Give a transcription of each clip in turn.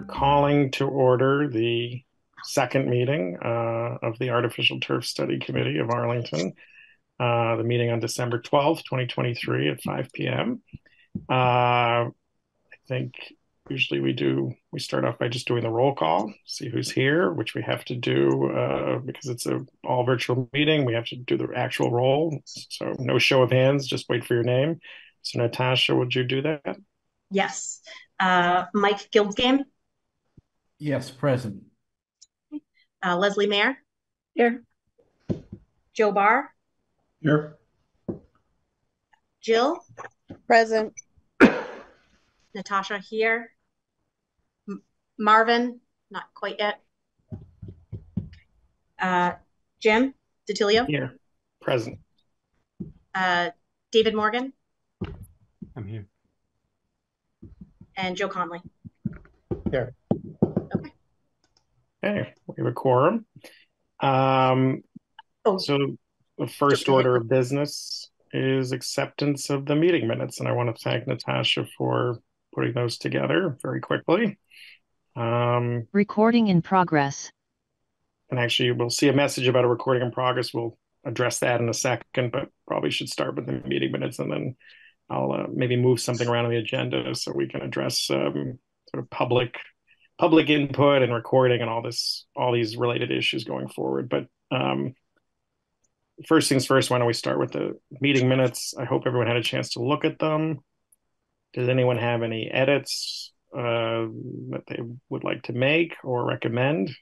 Mayer, calling to order the second meeting of the Artificial Turf Study Committee of Arlington, the meeting on December 12th, 2023 at 5 p.m. I think usually we start off by just doing the roll call, see who's here, which we have to do because it's an all virtual meeting. We have to do the actual roll. So no show of hands, just wait for your name. So Natasha, would you do that? Yes. Mike Gilgan? Yes, present. Leslie Mayer? Here. Joe Barr? Here. Jill? Present. Natasha here. Marvin? Not quite yet. Jim Dottilio? Here. Present. David Morgan? I'm here. And Joe Conley. Here. Okay. Okay, we have a quorum. So the first order of business is acceptance of the meeting minutes, and I want to thank Natasha for putting those together very quickly. Recording in progress. And actually, we'll see a message about a recording in progress. We'll address that in a second, but probably should start with the meeting minutes, and then I'll maybe move something around on the agenda so we can address sort of public input and recording and all these related issues going forward. But first things first, why don't we start with the meeting minutes? I hope everyone had a chance to look at them. Does anyone have any edits that they would like to make or recommend?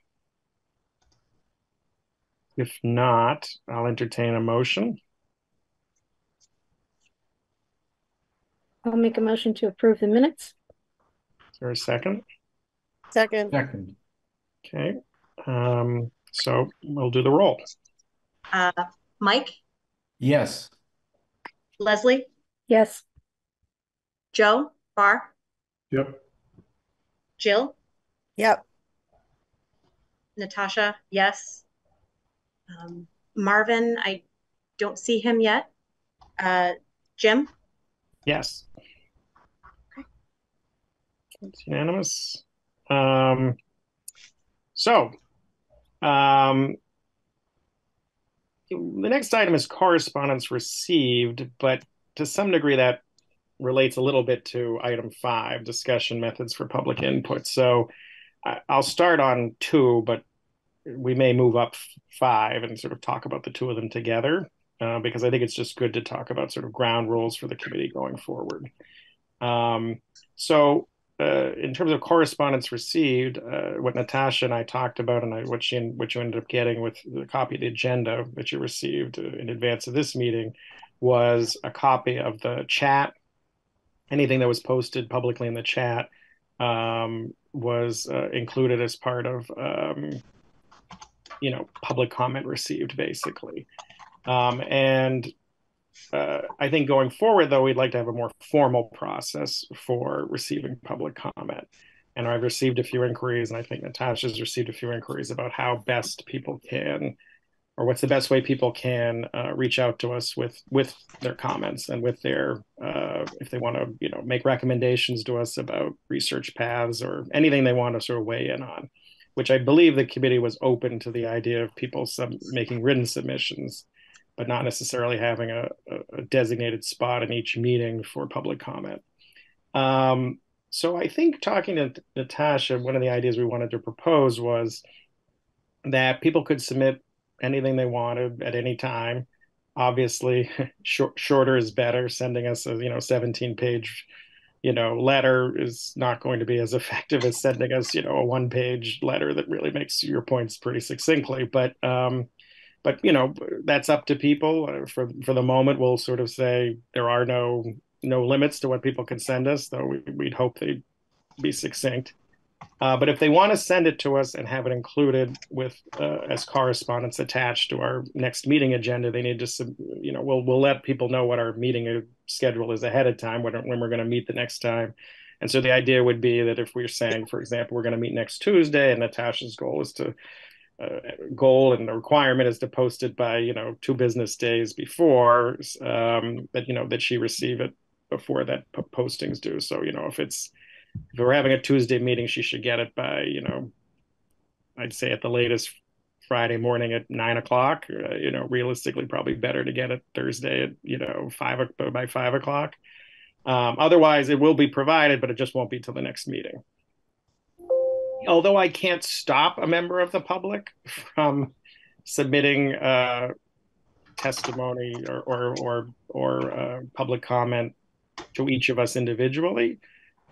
If not, I'll entertain a motion. I'll make a motion to approve the minutes. Is there a second? Second. Okay. So we'll do the roll. Mike? Yes. Leslie? Yes. Joe Barr? Yep. Jill? Yep. Natasha? Yes. Marvin, I don't see him yet. Jim? Yes. Okay. It's unanimous. The next item is correspondence received, but to some degree that relates a little bit to item 5, discussion methods for public input. So I'll start on 2, but we may move up 5 and sort of talk about the two of them together. Because I think it's just good to talk about sort of ground rules for the committee going forward. In terms of correspondence received, what Natasha and I talked about and what you ended up getting with the copy of the agenda that you received in advance of this meeting was a copy of the chat. Anything that was posted publicly in the chat was included as part of, public comment received, basically. I think going forward, though, we'd like to have a more formal process for receiving public comment. And I've received a few inquiries, and I think Natasha's received a few inquiries about how best people can, or what's the best way people can reach out to us with their comments and with their, if they want to, make recommendations to us about research paths or anything they want to sort of weigh in on, which I believe the committee was open to the idea of people making written submissions, but not necessarily having a designated spot in each meeting for public comment. So I think talking to Natasha, one of the ideas we wanted to propose was that people could submit anything they wanted at any time. Obviously, shorter is better. Sending us a 17-page letter is not going to be as effective as sending us a 1-page letter that really makes your points pretty succinctly. But that's up to people. For the moment, we'll sort of say there are no limits to what people can send us, though we'd hope they'd be succinct. But if they want to send it to us and have it included with as correspondence attached to our next meeting agenda, they need to, we'll let people know what our meeting schedule is ahead of time, when we're going to meet the next time. And so the idea would be that if we're saying, for example, we're going to meet next Tuesday, and Natasha's goal and the requirement is to post it by 2 business days before that she receive it before that posting's due. So if it's if we're having a Tuesday meeting, she should get it by, you know, I'd say at the latest Friday morning at 9 o'clock, you know, realistically probably better to get it Thursday at, you know, by 5 o'clock. Otherwise it will be provided, but it just won't be till the next meeting. Although I can't stop a member of the public from submitting testimony or public comment to each of us individually,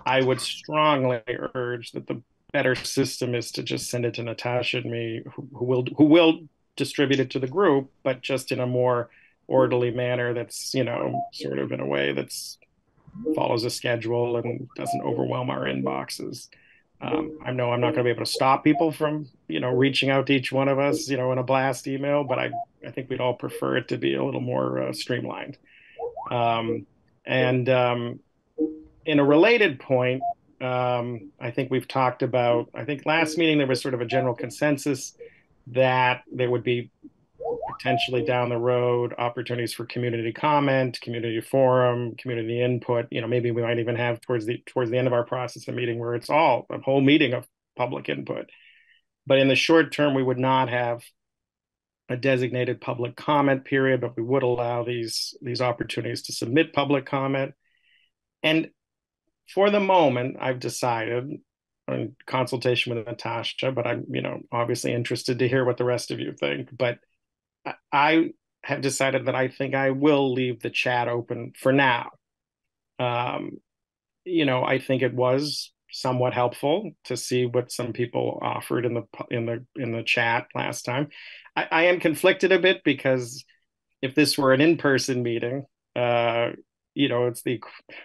I would strongly urge that the better system is to just send it to Natasha and me, who will distribute it to the group, but just in a more orderly manner that's, you know, sort of in a way that's follows a schedule and doesn't overwhelm our inboxes. I know I'm not going to be able to stop people from, you know, reaching out to each one of us, you know, in a blast email, but I think we'd all prefer it to be a little more streamlined. In a related point, I think we've talked about, I think last meeting there was sort of a general consensus that there would be potentially down the road opportunities for community comment, community forum, community input. You know, maybe we might even have towards the end of our process a meeting where it's all a whole meeting of public input. But in the short term, we would not have a designated public comment period, but we would allow these opportunities to submit public comment. And for the moment, I've decided, in consultation with Natasha, but I'm, you know, obviously interested to hear what the rest of you think, but I have decided that I think I will leave the chat open for now. You know, I think it was somewhat helpful to see what some people offered in the chat last time. I am conflicted a bit because if this were an in-person meeting, you know,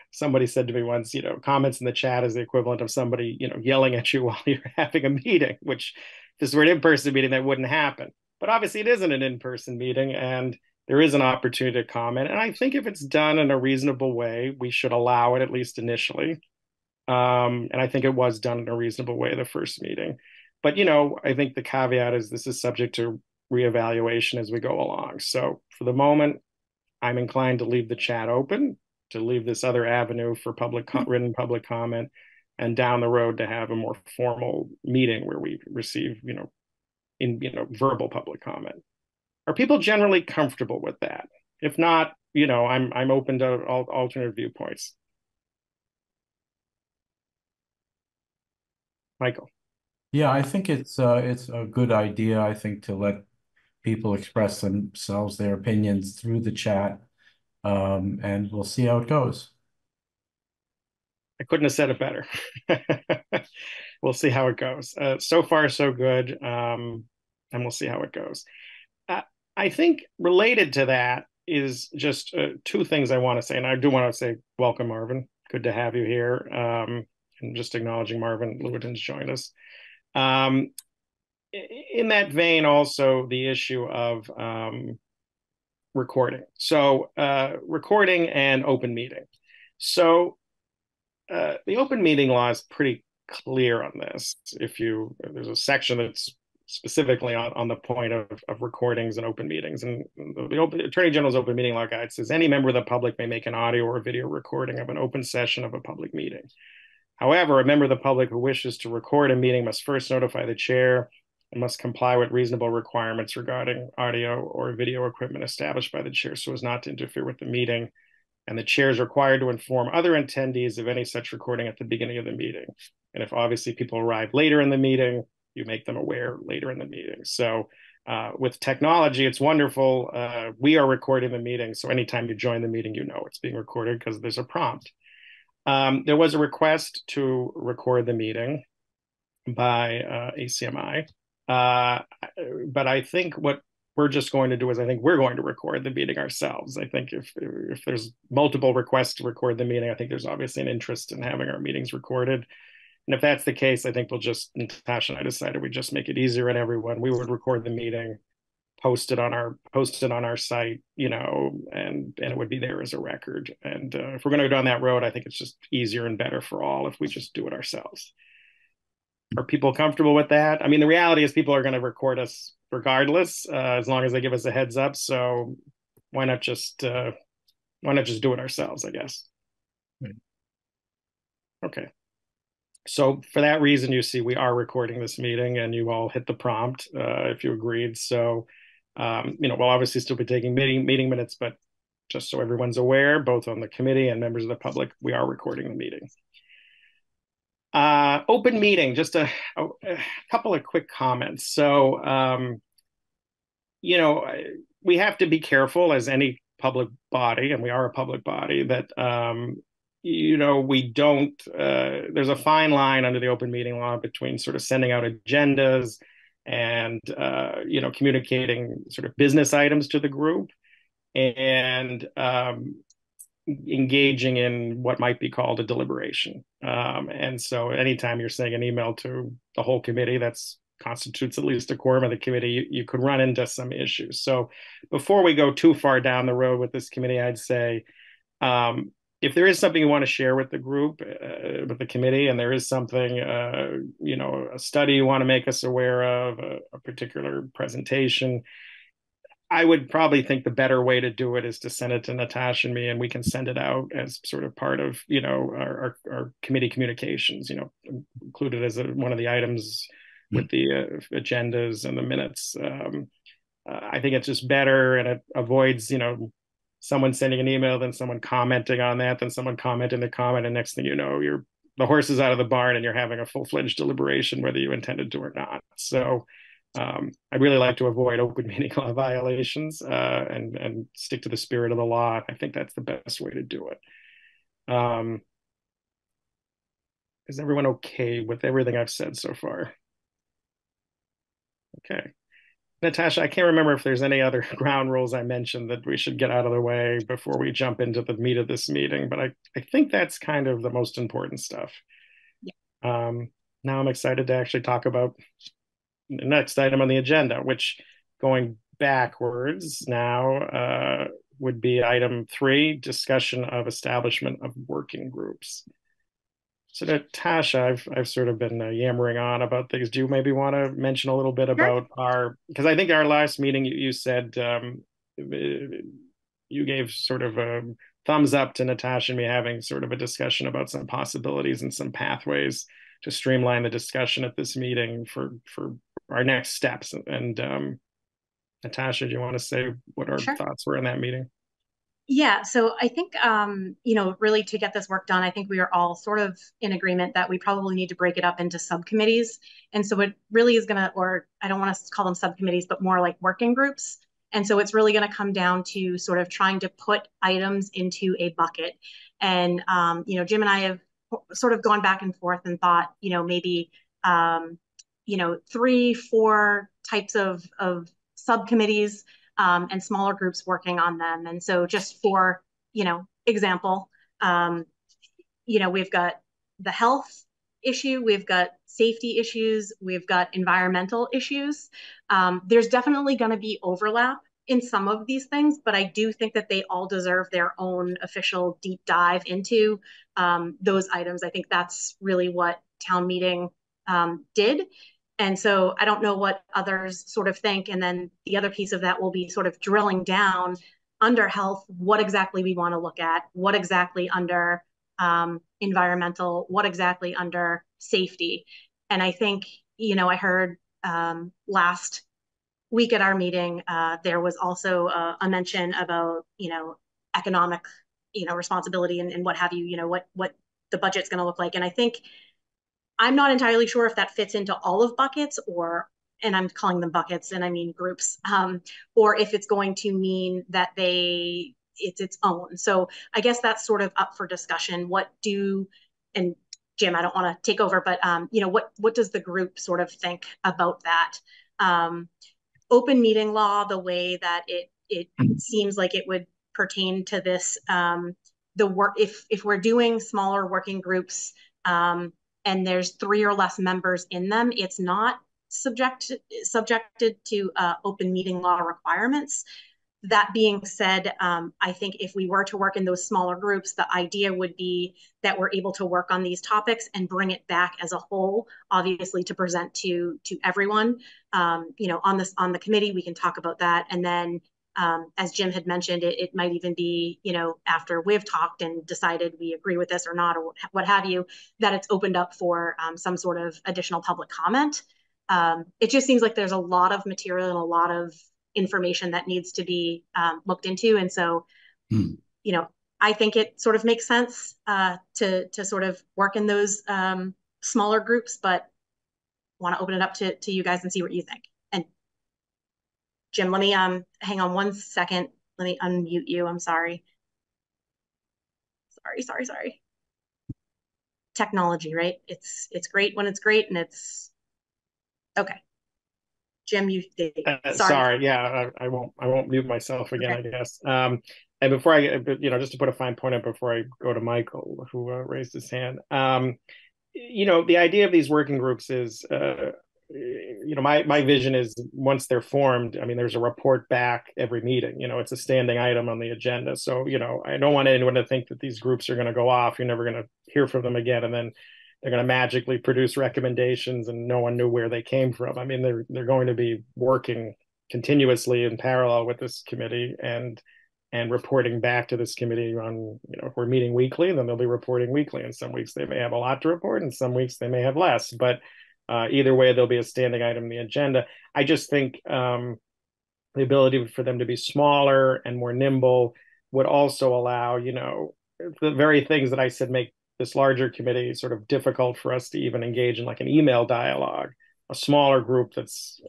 somebody said to me once, you know, comments in the chat is the equivalent of somebody, you know, yelling at you while you're having a meeting, which if this were an in-person meeting, that wouldn't happen. But obviously it isn't an in-person meeting and there is an opportunity to comment. And I think if it's done in a reasonable way, we should allow it at least initially. And I think it was done in a reasonable way the first meeting. But, you know, I think the caveat is this is subject to reevaluation as we go along. So for the moment, I'm inclined to leave the chat open, to leave this other avenue for written public comment, and down the road to have a more formal meeting where we receive, you know, verbal public comment. Are people generally comfortable with that? If not, you know, I'm open to alternate viewpoints. Michael. Yeah, I think it's a good idea, I think, to let people express themselves, their opinions through the chat, and we'll see how it goes. I couldn't have said it better. We'll see how it goes. So far, so good. And we'll see how it goes. I think related to that is just two things I want to say. And I do want to say welcome, Marvin. Good to have you here. And just acknowledging Marvin Lewitton's joined us. In that vein, also the issue of recording. So recording and open meeting. So the open meeting law is pretty clear on this. There's a section that's specifically on the point of recordings and open meetings. And the Attorney General's open meeting law guide says any member of the public may make an audio or video recording of an open session of a public meeting. However, a member of the public who wishes to record a meeting must first notify the chair and must comply with reasonable requirements regarding audio or video equipment established by the chair so as not to interfere with the meeting. And the chair is required to inform other attendees of any such recording at the beginning of the meeting. And if obviously people arrive later in the meeting, you make them aware later in the meeting. So with technology, it's wonderful. We are recording the meeting. So anytime you join the meeting, you know it's being recorded because there's a prompt. There was a request to record the meeting by ACMI. But I think what we're just going to do is I think we're going to record the meeting ourselves. I think if there's multiple requests to record the meeting, I think there's obviously an interest in having our meetings recorded. And if that's the case, I think Natasha and I decided we'd just make it easier on everyone. We would record the meeting, post it on our site, you know, and it would be there as a record. And if we're going to go down that road, I think it's just easier and better for all if we just do it ourselves. Are people comfortable with that? I mean, the reality is people are going to record us regardless, as long as they give us a heads up. So why not just do it ourselves, I guess. Right. Okay. So for that reason, you see, we are recording this meeting and you all hit the prompt if you agreed. So, we'll obviously still be taking meeting minutes, but just so everyone's aware, both on the committee and members of the public, we are recording the meeting. Open meeting, just a couple of quick comments. So, we have to be careful as any public body, and we are a public body, that, we don't, there's a fine line under the open meeting law between sort of sending out agendas and, communicating sort of business items to the group and engaging in what might be called a deliberation. And so anytime you're sending an email to the whole committee, that's constitutes at least a quorum of the committee, you could run into some issues. So before we go too far down the road with this committee, I'd say, if there is something you want to share with the group, with the committee, and there is something, a study you want to make us aware of, a particular presentation, I would probably think the better way to do it is to send it to Natasha and me, and we can send it out as sort of part of, our committee communications, included as one of the items with the agendas and the minutes. I think it's just better, and it avoids, someone sending an email, then someone commenting on that, then someone commenting the comment, and next thing you know, the horse is out of the barn and you're having a full-fledged deliberation whether you intended to or not. So I'd really like to avoid open meeting law violations and stick to the spirit of the law. I think that's the best way to do it. Is everyone okay with everything I've said so far? Okay. Natasha, I can't remember if there's any other ground rules I mentioned that we should get out of the way before we jump into the meat of this meeting, but I think that's kind of the most important stuff. Yeah. Now I'm excited to actually talk about the next item on the agenda, which going backwards now would be item 3, discussion of establishment of working groups. So Natasha, I've sort of been yammering on about things. Do you maybe want to mention a little bit about because I think our last meeting you said you gave sort of a thumbs up to Natasha and me having sort of a discussion about some possibilities and some pathways to streamline the discussion at this meeting for our next steps. And Natasha, do you want to say what our thoughts were in that meeting? Yeah, so I think, really to get this work done, I think we are all sort of in agreement that we probably need to break it up into subcommittees. And so it really is going to, or I don't want to call them subcommittees, but more like working groups. And so it's really going to come down to sort of trying to put items into a bucket. And, Jim and I have sort of gone back and forth and thought, maybe, 3, 4 types of subcommittees. And smaller groups working on them. And so just for, example, we've got the health issue, we've got safety issues, we've got environmental issues. There's definitely going to be overlap in some of these things, but I do think that they all deserve their own official deep dive into those items. I think that's really what town meeting did. And so I don't know what others sort of think. And then the other piece of that will be sort of drilling down under health, what exactly we want to look at, what exactly under environmental, what exactly under safety. And I think, I heard last week at our meeting, there was also a mention about, economic, responsibility and what have you, what the budget's going to look like. And I think I'm not entirely sure if that fits into all of buckets and I'm calling them buckets and I mean groups, or if it's going to mean that it's its own. So I guess that's sort of up for discussion. And Jim, I don't want to take over, but what does the group sort of think about that? Open meeting law, the way that it seems like it would pertain to this, the work, if we're doing smaller working groups, and there's 3 or less members in them, it's not subjected to open meeting law requirements. That being said, I think if we were to work in those smaller groups, the idea would be that we're able to work on these topics and bring it back as a whole, obviously to present to everyone. On the committee, we can talk about that. And then As Jim had mentioned, it might even be, you know, after we've talked and decided we agree with this or not, or what have you, that it's opened up for some sort of additional public comment. It just seems like there's a lot of material and a lot of information that needs to be looked into. And so, you know, I think it sort of makes sense to sort of work in those smaller groups, but want to open it up to you guys and see what you think. And Jim, let me hang on one second. Let me unmute you. I'm sorry. Sorry. Technology, right? It's great when it's great, and it's okay. Jim, you sorry. Yeah, I won't mute myself again. Okay. I guess. And before I, you know, just to put a fine point up before I go to Michael, who raised his hand, you know, the idea of these working groups is, you know, my vision is once they're formed, I mean, there's a report back every meeting, you know, it's a standing item on the agenda. So, you know, I don't want anyone to think that these groups are going to go off. You're never going to hear from them again. And then they're going to magically produce recommendations and no one knew where they came from. I mean, they're going to be working continuously in parallel with this committee and reporting back to this committee on, you know, if we're meeting weekly, then they'll be reporting weekly. And some weeks they may have a lot to report, and some weeks they may have less. But either way, there'll be a standing item in the agenda. I just think the ability for them to be smaller and more nimble would also allow, you know, the very things that I said make this larger committee sort of difficult for us to even engage in, like an email dialogue. A smaller group that's,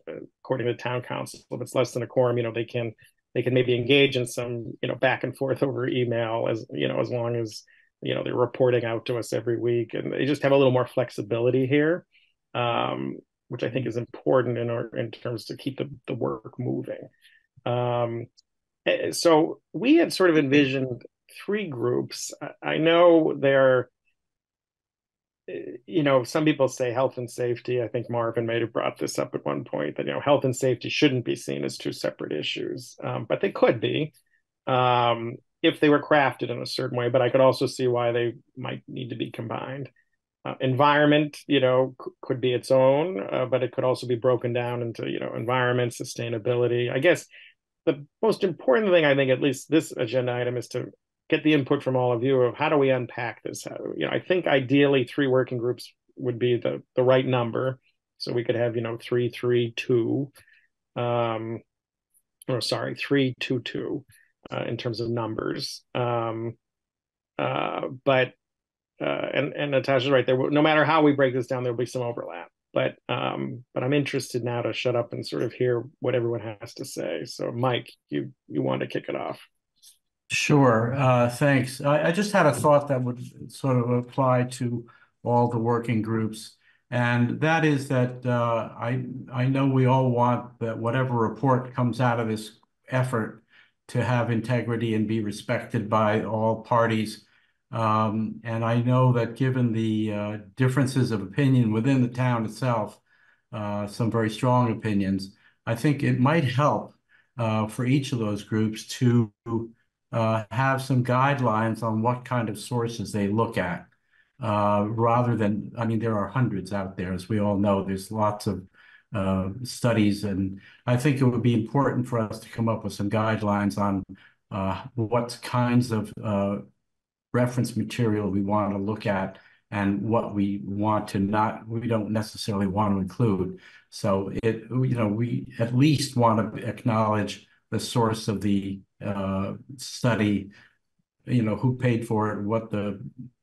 according to town council, if it's less than a quorum, you know, they can maybe engage in some, you know, back and forth over email, as, you know, as long as, you know, they're reporting out to us every week, and they just have a little more flexibility here, which I think is important in terms to keep the work moving. So we had sort of envisioned three groups. I know they're, you know, some people say health and safety. I think Marvin may have brought this up at one point that, you know, health and safety shouldn't be seen as two separate issues, but they could be if they were crafted in a certain way. But I could also see why they might need to be combined. Environment, you know, could be its own, but it could also be broken down into, you know, environment, sustainability. I guess the most important thing, I think, at least this agenda item, is to get the input from all of you of how do we unpack this? How, you know, I think ideally three working groups would be the right number. So we could have, you know, 3, 3, 2, or sorry, 3, 2, 2 in terms of numbers. And Natasha's right there. No matter how we break this down, there'll be some overlap. But I'm interested now to shut up and sort of hear what everyone has to say. So Mike, you want to kick it off? Sure. Thanks. I just had a thought that would sort of apply to all the working groups. And that is that I know we all want that whatever report comes out of this effort to have integrity and be respected by all parties. And I know that given the differences of opinion within the town itself, some very strong opinions, I think it might help for each of those groups to have some guidelines on what kind of sources they look at, rather than, I mean, there are hundreds out there, as we all know, there's lots of studies, and I think it would be important for us to come up with some guidelines on what kinds of reference material we want to look at and what we want to not, we don't necessarily want to include. So it, you know, we at least want to acknowledge the source of the study, you know, who paid for it, what the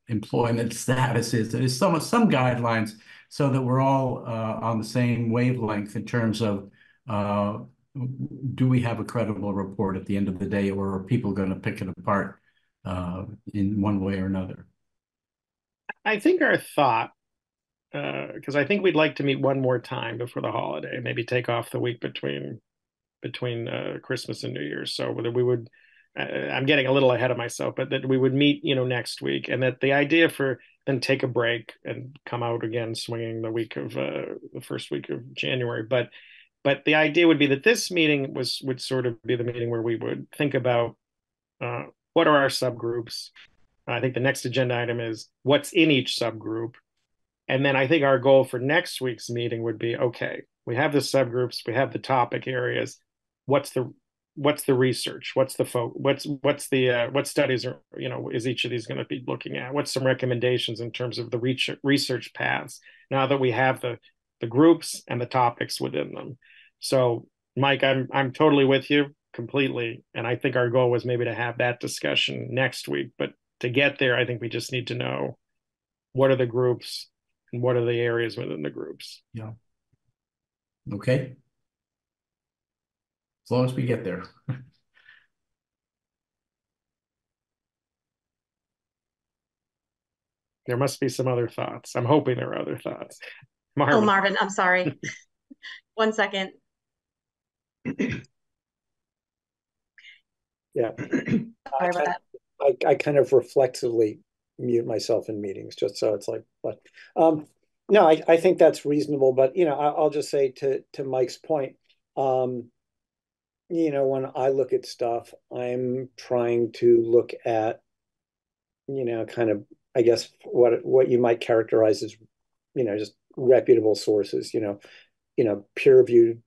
employment status is. There's some guidelines so that we're all on the same wavelength in terms of do we have a credible report at the end of the day, or are people going to pick it apart in one way or another? I think our thought, because I think we'd like to meet one more time before the holiday, maybe take off the week between Christmas and New Year's. So whether we would, I'm getting a little ahead of myself, but that we would meet, you know, next week, and that the idea for then take a break and come out again swinging the week of the first week of January. But the idea would be that this meeting would sort of be the meeting where we would think about what are our subgroups. I think the next agenda item is what's in each subgroup. And then I think our goal for next week's meeting would be, okay, we have the subgroups, we have the topic areas. What's the what's the research? What's the what studies are, is each of these going to be looking at? What's some recommendations in terms of the research paths now that we have the groups and the topics within them? So, Mike, I'm totally with you completely. And I think our goal was maybe to have that discussion next week. But to get there, I think we just need to know what are the groups and what are the areas within the groups. Yeah. Okay. As long as we get there. There must be some other thoughts. I'm hoping there are other thoughts. Marvin. Oh, Marvin, I'm sorry. 1 second. Yeah. I kind of reflexively mute myself in meetings just so it's like, but no, I think that's reasonable. But, I'll just say to Mike's point, when I look at stuff, I'm trying to look at, kind of, I guess, what you might characterize as, just reputable sources, peer-reviewed,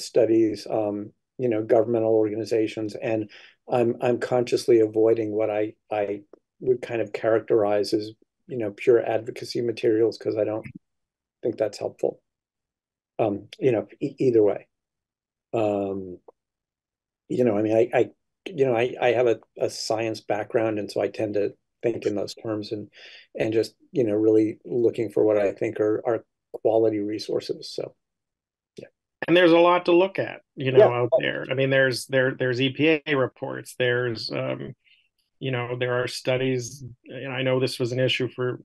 studies, governmental organizations. And I'm consciously avoiding what I would kind of characterize as, pure advocacy materials, because I don't think that's helpful, either way. I have a science background, and so I tend to think in those terms and just, really looking for what I think are quality resources. So, yeah. And there's a lot to look at, out there. I mean, there's EPA reports, there's, there are studies, and I know this was an issue for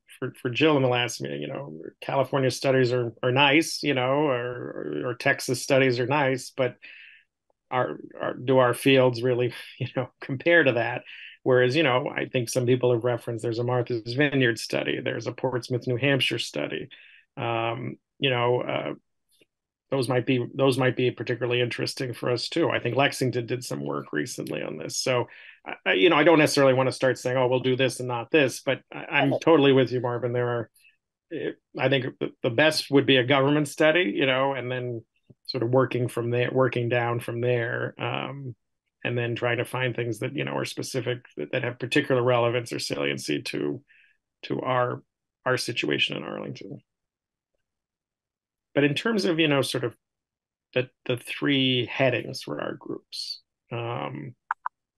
Jill in the last meeting, California studies are nice, or Texas studies are nice, but do our fields really, compare to that? Whereas, I think some people have referenced there's a Martha's Vineyard study, there's a Portsmouth, New Hampshire study. Those might be particularly interesting for us too. I think Lexington did some work recently on this. So, I don't necessarily want to start saying, oh, we'll do this and not this, but I'm totally with you, Marvin. I think the best would be a government study, and then sort of working down from there, and then trying to find things that are specific, that have particular relevance or saliency to our situation in Arlington. But in terms of sort of the three headings for our groups,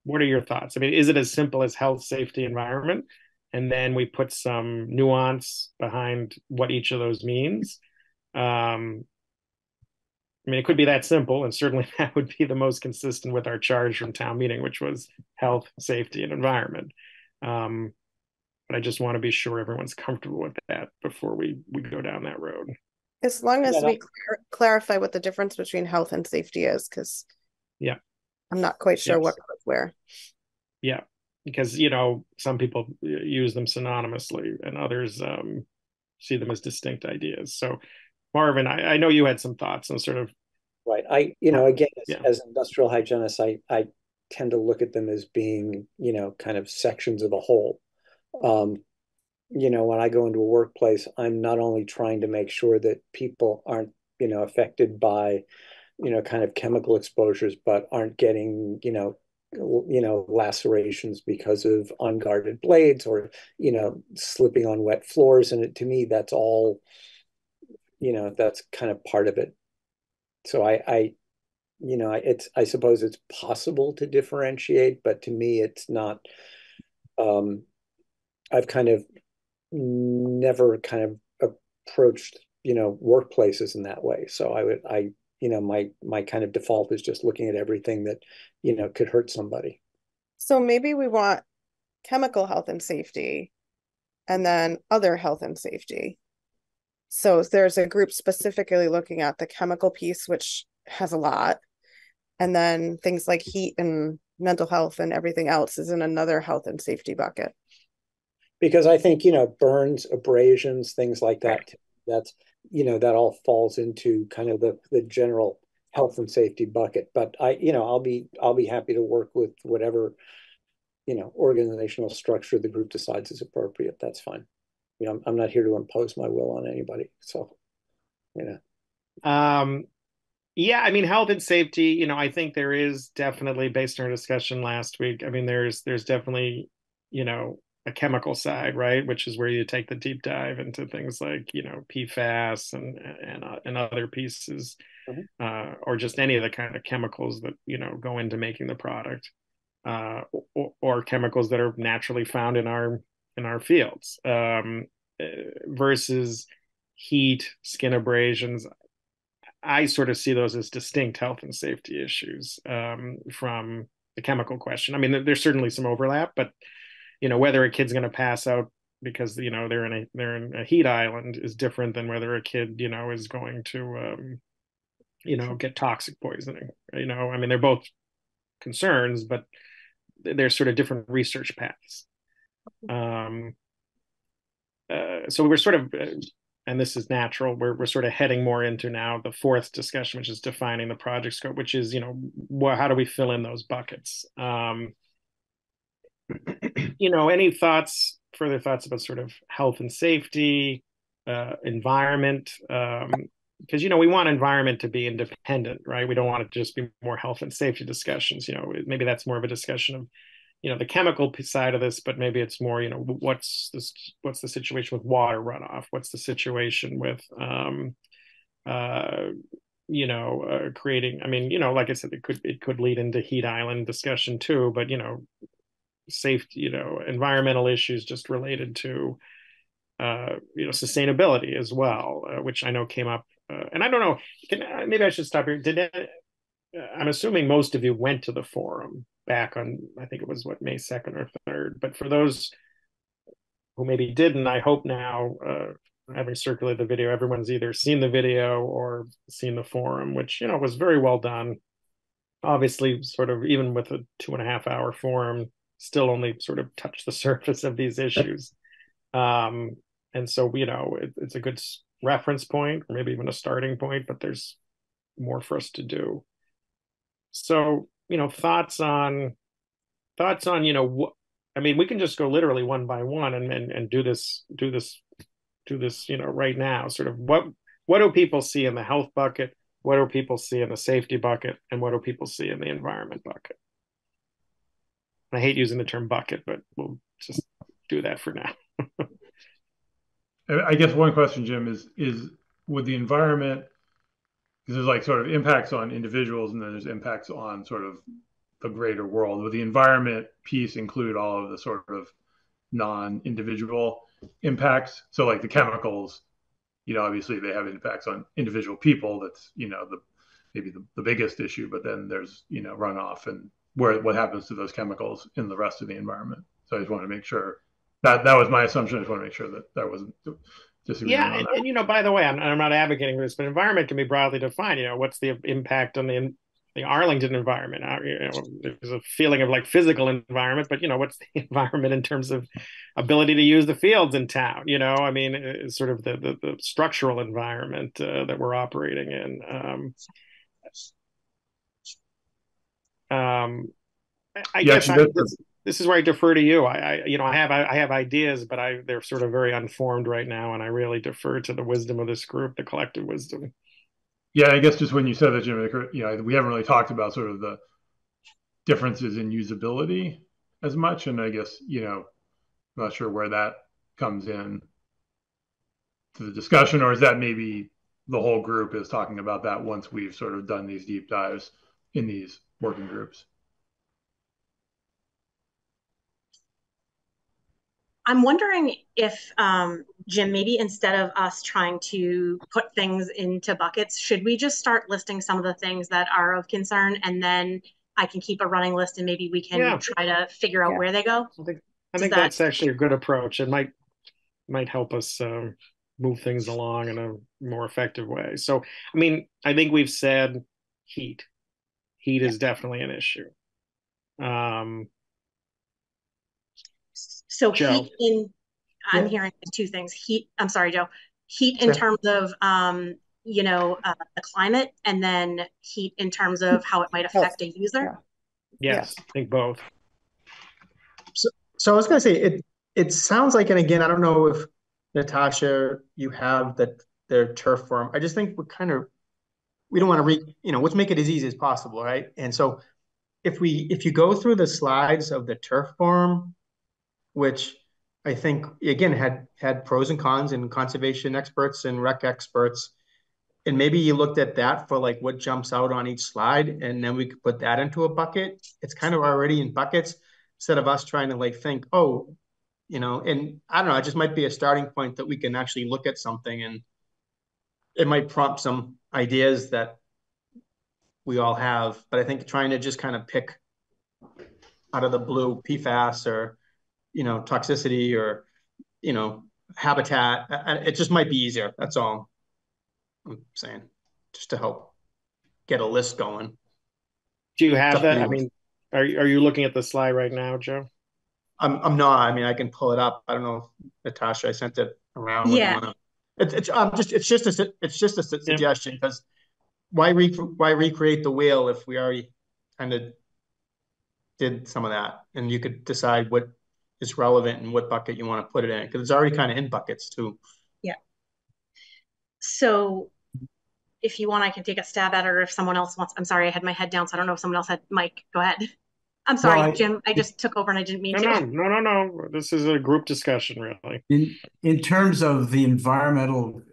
what are your thoughts? I mean, is it as simple as health, safety, environment, and then we put some nuance behind what each of those means? I mean, it could be that simple, and certainly that would be the most consistent with our charge from town meeting, which was health, safety, and environment. But I just want to be sure everyone's comfortable with that before we go down that road. As long as we clarify what the difference between health and safety is, because I'm not quite sure what goes where. Yeah, because, some people use them synonymously, and others see them as distinct ideas. So, Marvin, I know you had some thoughts on sort of. Right. As industrial hygienists, I tend to look at them as being, kind of sections of a whole. When I go into a workplace, I'm not only trying to make sure that people aren't, affected by, kind of chemical exposures, but aren't getting, lacerations because of unguarded blades or, slipping on wet floors. And to me, that's all, that's kind of part of it. So I suppose it's possible to differentiate, but to me, it's not, I've kind of never kind of approached, workplaces in that way. So my kind of default is just looking at everything that, could hurt somebody. So maybe we want chemical health and safety and then other health and safety. So there's a group specifically looking at the chemical piece, which has a lot. And then things like heat and mental health and everything else is in another health and safety bucket. Because I think, burns, abrasions, things like that, that's, that all falls into kind of the general health and safety bucket. But I'll be happy to work with whatever, organizational structure the group decides is appropriate. That's fine. I'm not here to impose my will on anybody. So, Yeah, I mean, health and safety, you know, I think there is definitely, based on our discussion last week, I mean, there's definitely, you know, a chemical side, right, which is where you take the deep dive into things like, you know, PFAS and other pieces, or just any of the kind of chemicals that, you know, go into making the product, or chemicals that are naturally found in our fields, versus heat, skin abrasions. I sort of see those as distinct health and safety issues from the chemical question. I mean, there's certainly some overlap, but you know, whether a kid's going to pass out because, you know, they're in a heat island is different than whether a kid, you know, is going to, you know, get toxic poisoning. You know, I mean, they're both concerns, but they're sort of different research paths. So we're sort of, and this is natural, we're sort of heading more into now the fourth discussion, which is defining the project scope, which is, you know, how do we fill in those buckets? You know, any thoughts, further thoughts about sort of health and safety, environment? Because, you know, we want environment to be independent, right? We don't want it to just be more health and safety discussions. You know, maybe that's more of a discussion of, you know, the chemical side of this, but maybe it's more, you know, what's the situation with water runoff? What's the situation with, you know, creating, I mean, you know, like I said, it could lead into heat island discussion too, but, you know, safety, you know, environmental issues just related to, you know, sustainability as well, which I know came up, and I don't know, maybe I should stop here. I'm assuming most of you went to the forum back on, I think it was what, May 2nd or 3rd. But for those who maybe didn't, I hope now, having circulated the video, everyone's either seen the video or seen the forum, which, you know, was very well done. Obviously, sort of even with a 2.5-hour forum, still only sort of touched the surface of these issues. And so, you know, it's a good reference point, or maybe even a starting point, but there's more for us to do. So, you know, thoughts on, you know, I mean, we can just go literally one by one and do this, you know, right now, sort of what do people see in the health bucket? What do people see in the safety bucket? And what do people see in the environment bucket? I hate using the term bucket, but we'll just do that for now. I guess one question, Jim, is would the environment, because there's like sort of impacts on individuals and then there's impacts on sort of the greater world, would the environment piece include all of the sort of non-individual impacts? So like the chemicals, you know, obviously they have impacts on individual people. That's, you know, maybe the biggest issue, but then there's, you know, runoff and what happens to those chemicals in the rest of the environment. So I just want to make sure that was my assumption. I just want to make sure that wasn't disagreeing. Yeah, and you know, by the way, I'm not advocating for this, but environment can be broadly defined. You know, what's the impact on the Arlington environment? You know, there's a feeling of like physical environment, but you know, what's the environment in terms of ability to use the fields in town? You know, I mean, it's sort of the structural environment that we're operating in. I guess this is where I defer to you. I have ideas, but they're sort of very unformed right now, and I really defer to the wisdom of this group, the collective wisdom. Yeah, I guess just when you said that, Jim, you know, we haven't really talked about sort of the differences in usability as much, and I guess, you know, I'm not sure where that comes in to the discussion, or is that maybe the whole group is talking about that once we've sort of done these deep dives in these working groups? I'm wondering if, Jim, maybe instead of us trying to put things into buckets, should we just start listing some of the things that are of concern, and then I can keep a running list and maybe we can try to figure out where they go? I think that's actually a good approach. It might help us move things along in a more effective way. So, I mean, I think we've said heat. Heat is definitely an issue. So Joe. Heat in, I'm hearing two things. Heat, I'm sorry, Joe. Heat in terms of, you know, the climate, and then heat in terms of how it might affect a user. Yeah. Yes, I think both. So I was going to say, it sounds like, and again, I don't know if, Natasha, you have their turf forum. I just think we're kind of we don't want to let's make it as easy as possible, right? And so if you go through the slides of the turf forum, which I think again had pros and cons and conservation experts and rec experts, and maybe you looked at that for like what jumps out on each slide, and then we could put that into a bucket. It's kind of already in buckets instead of us trying to like think, oh, and I don't know, it just might be a starting point that we can actually look at something and it might prompt some ideas that we all have. But I think trying to just kind of pick out of the blue PFAS or, toxicity or, habitat, it just might be easier. That's all I'm saying, just to help get a list going. Do you have that? I mean, are you looking at the slide right now, Joe? I'm not. I mean, I can pull it up. I don't know if Natasha, I sent it around. Yeah. It's just a suggestion, because why recreate the wheel if we already kind of did some of that, and you could decide what is relevant and what bucket you want to put it in, because it's already kind of in buckets too. Yeah. So if you want, I can take a stab at it, or if someone else wants. I'm sorry, I had my head down, so I don't know if someone else had. Mike, go ahead. I'm sorry, Jim. I just took over and I didn't mean to. No. This is a group discussion, really. In terms of the environmental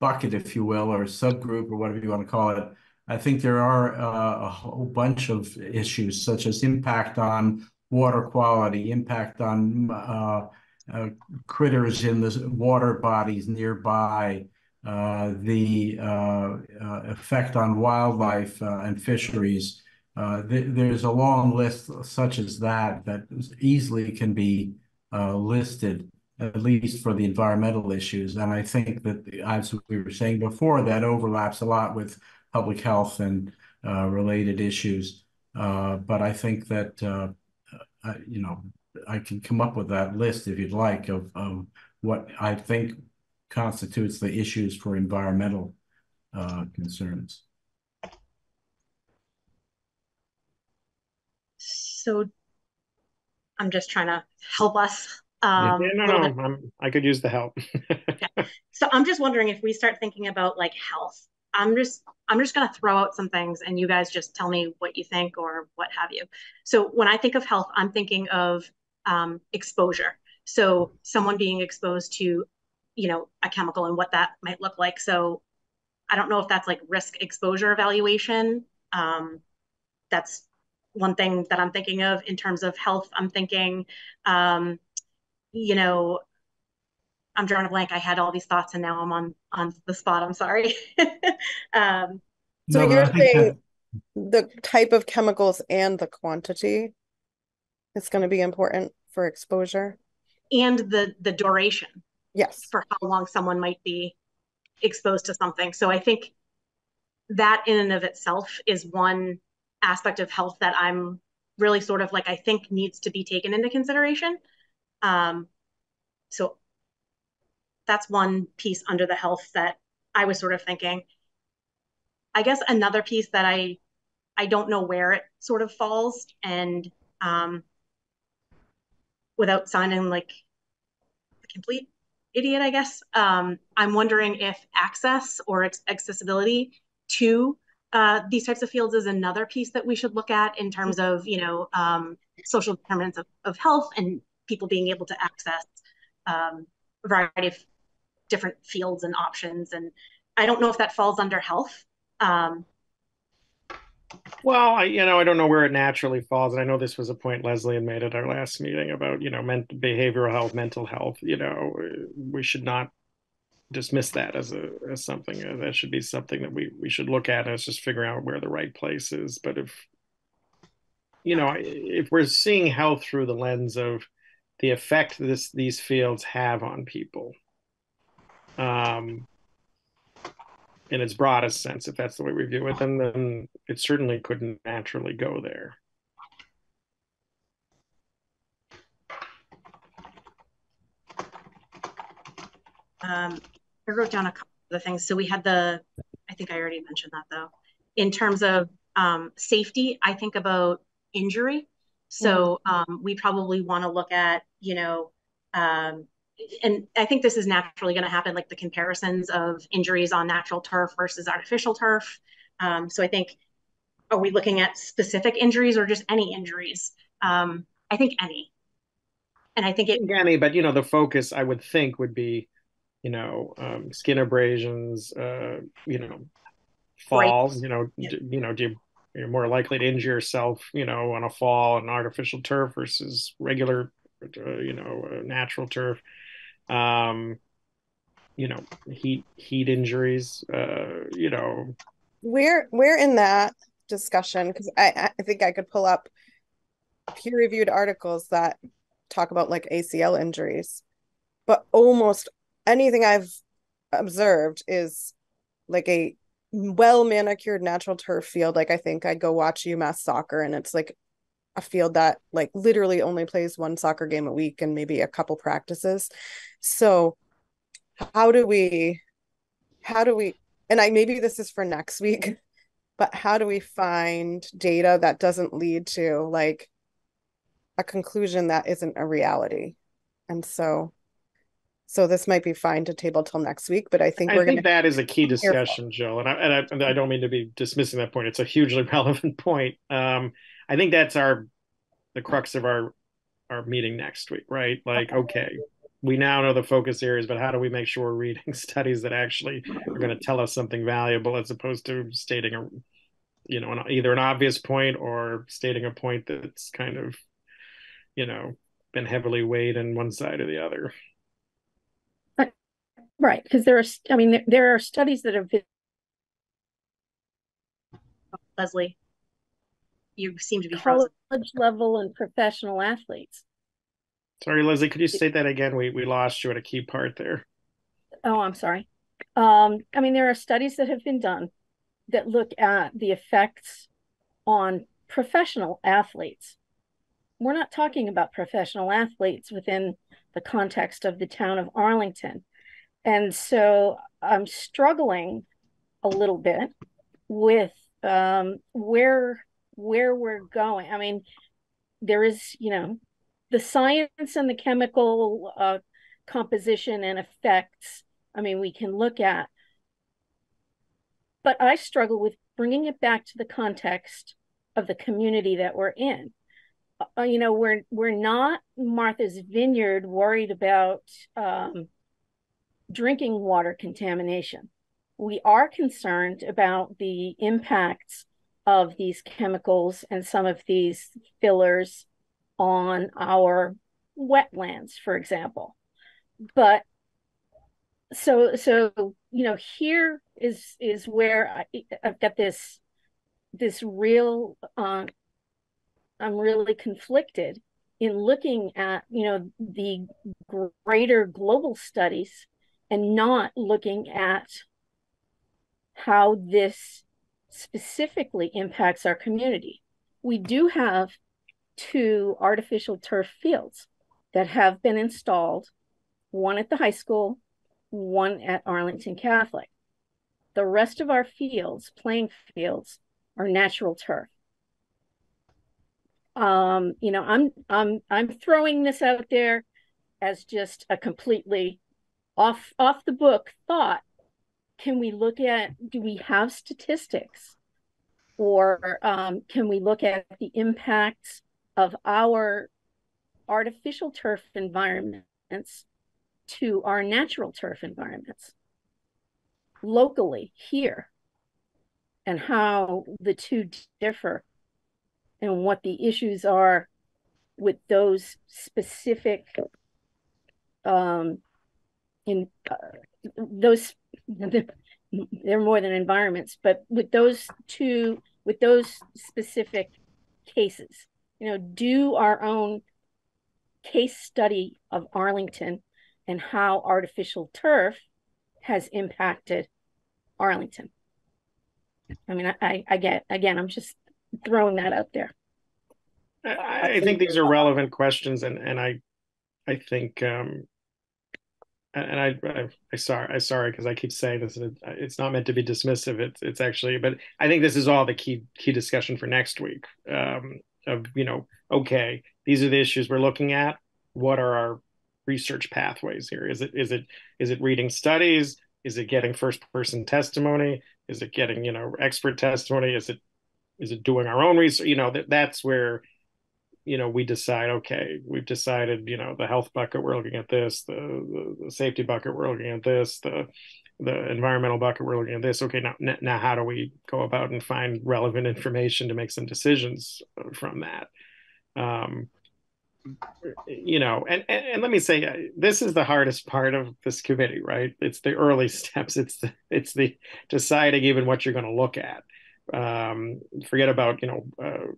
bucket, if you will, or subgroup, or whatever you want to call it, I think there are a whole bunch of issues, such as impact on water quality, impact on critters in the water bodies nearby, the effect on wildlife and fisheries. There's a long list such as that easily can be listed, at least for the environmental issues. And I think that, as we were saying before, that overlaps a lot with public health and related issues. But I think that, I can come up with that list if you'd like of what I think constitutes the issues for environmental concerns. So I'm just trying to help us. I could use the help. Okay. So I'm just wondering if we start thinking about like health, I'm just going to throw out some things and you guys just tell me what you think or what have you. So when I think of health, I'm thinking of exposure. So someone being exposed to, a chemical and what that might look like. So I don't know if that's like risk exposure evaluation. That's one thing that I'm thinking of. In terms of health, I'm thinking, I'm drawing a blank. I had all these thoughts and now I'm on the spot. I'm sorry. So you're saying the type of chemicals and the quantity is going to be important for exposure? And the duration. Yes. For how long someone might be exposed to something. So I think that in and of itself is one aspect of health that I'm really sort of like, I think needs to be taken into consideration. So that's one piece under the health that I was sort of thinking. I guess another piece that I don't know where it sort of falls, and without sounding like a complete idiot, I guess, I'm wondering if access or accessibility to these types of fields is another piece that we should look at in terms of, social determinants of health and people being able to access a variety of different fields and options. And I don't know if that falls under health. Well, I don't know where it naturally falls. And I know this was a point Leslie had made at our last meeting about, behavioral health, mental health. We should not dismiss that as something that should be something that we should look at, and it's just figuring out where the right place is. But if we're seeing health through the lens of the effect these fields have on people, in its broadest sense, if that's the way we view it, then it certainly couldn't naturally go there. I wrote down a couple of the things. So we had I think I already mentioned that though. In terms of safety, I think about injury. So we probably want to look at, and I think this is naturally going to happen, like the comparisons of injuries on natural turf versus artificial turf. So I think, are we looking at specific injuries or just any injuries? I think any. And I think any, but, you know, the focus I would think would be, you know, skin abrasions, you know, falls, right. You know, yeah. You know, you're more likely to injure yourself, you know, on a fall on artificial turf versus regular, you know, natural turf, you know, heat injuries, you know. We're in that discussion because I think I could pull up peer-reviewed articles that talk about like ACL injuries, but almost anything I've observed is like a well manicured natural turf field. Like I think I go watch UMass soccer and it's like a field that like literally only plays one soccer game a week and maybe a couple practices. So how do we, and I, maybe this is for next week, but how do we find data that doesn't lead to like a conclusion that isn't a reality? And so this might be fine to table till next week, but I think that is a key discussion, Jill. And I don't mean to be dismissing that point. It's a hugely relevant point. I think that's the crux of our meeting next week, right? Like, okay, we now know the focus areas, but how do we make sure we're reading studies that actually are going to tell us something valuable as opposed to stating a, you know, either an obvious point or stating a point that's kind of, you know, been heavily weighed in one side or the other. Right, because there are studies that have been. Leslie, you seem to be frozen. College level and professional athletes. Sorry, Leslie, could you say that again? We lost you at a key part there. Oh, I'm sorry. There are studies that have been done that look at the effects on professional athletes. We're not talking about professional athletes within the context of the town of Arlington. And so I'm struggling a little bit with where we're going. I mean, there is, you know, the science and the chemical composition and effects, I mean, we can look at. But I struggle with bringing it back to the context of the community that we're in. You know, we're not Martha's Vineyard worried about drinking water contamination. We are concerned about the impacts of these chemicals and some of these fillers on our wetlands, for example. But so you know, here is where I've got this real I'm really conflicted in looking at, you know, the greater global studies and not looking at how this specifically impacts our community. We do have 2 artificial turf fields that have been installed, one at the high school, one at Arlington Catholic. The rest of our fields, playing fields, are natural turf. You know, I'm throwing this out there as just a completely off the book thought. Can we look at, do we have statistics, or can we look at the impacts of our artificial turf environments to our natural turf environments locally here, and how the two differ and what the issues are with those specific they're more than environments, but with those specific cases, you know, do our own case study of Arlington and how artificial turf has impacted Arlington. I mean, I get, again, I'm just throwing that out there. I think these are relevant questions, and I think. And I'm sorry because I keep saying this, and it's not meant to be dismissive. It's actually, but I think this is all the key discussion for next week. Of, you know, okay, these are the issues we're looking at. What are our research pathways here? Is it reading studies? Is it getting first person testimony? Is it getting, you know, expert testimony? Is it doing our own research? You know, that's where, you know, we decide, okay, we've decided, you know, the health bucket, we're looking at this, the safety bucket, we're looking at this, the environmental bucket, we're looking at this. Okay, now how do we go about and find relevant information to make some decisions from that? You know, and let me say, this is the hardest part of this committee, right? It's the early steps. It's the deciding even what you're going to look at. Forget about, you know,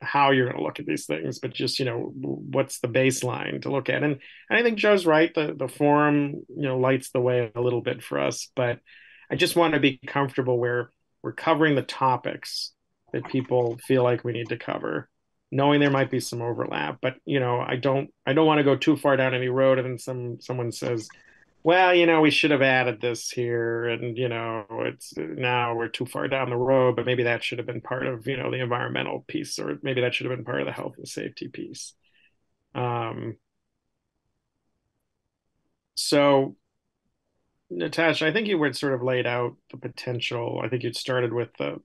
how you're going to look at these things, but just, you know, what's the baseline to look at? And I think Joe's right. The forum, you know, lights the way a little bit for us, but I just want to be comfortable where we're covering the topics that people feel like we need to cover, knowing there might be some overlap, but, you know, I don't want to go too far down any road. And then someone says, well, you know, we should have added this here. And, you know, it's now we're too far down the road, but maybe that should have been part of, you know, the environmental piece, or maybe that should have been part of the health and safety piece. So Natasha, I think you had sort of laid out the potential. I think you'd started with the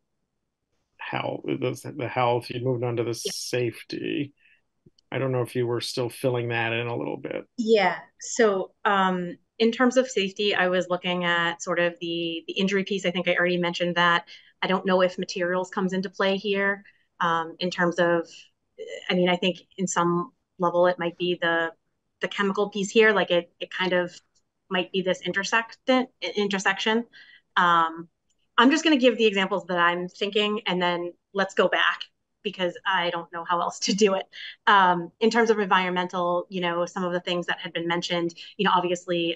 health, you moved on to the safety. I don't know if you were still filling that in a little bit. Yeah. So in terms of safety, I was looking at sort of the injury piece. I think I already mentioned that. I don't know if materials comes into play here in terms of, I mean, I think in some level it might be the chemical piece here. Like it kind of might be this intersection. I'm just going to give the examples that I'm thinking, and then let's go back because I don't know how else to do it. In terms of environmental, you know, some of the things that had been mentioned, you know, obviously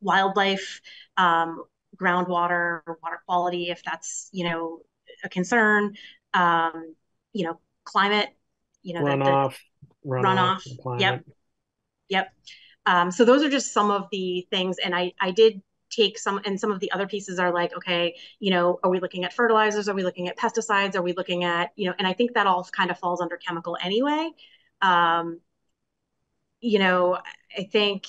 wildlife, groundwater, water quality, if that's, you know, a concern, you know, climate, you know, runoff. Yep. So those are just some of the things. And I did take some, and some of the other pieces are like, okay, you know, are we looking at fertilizers? Are we looking at pesticides? Are we looking at, you know, and I think that all kind of falls under chemical anyway. You know, I think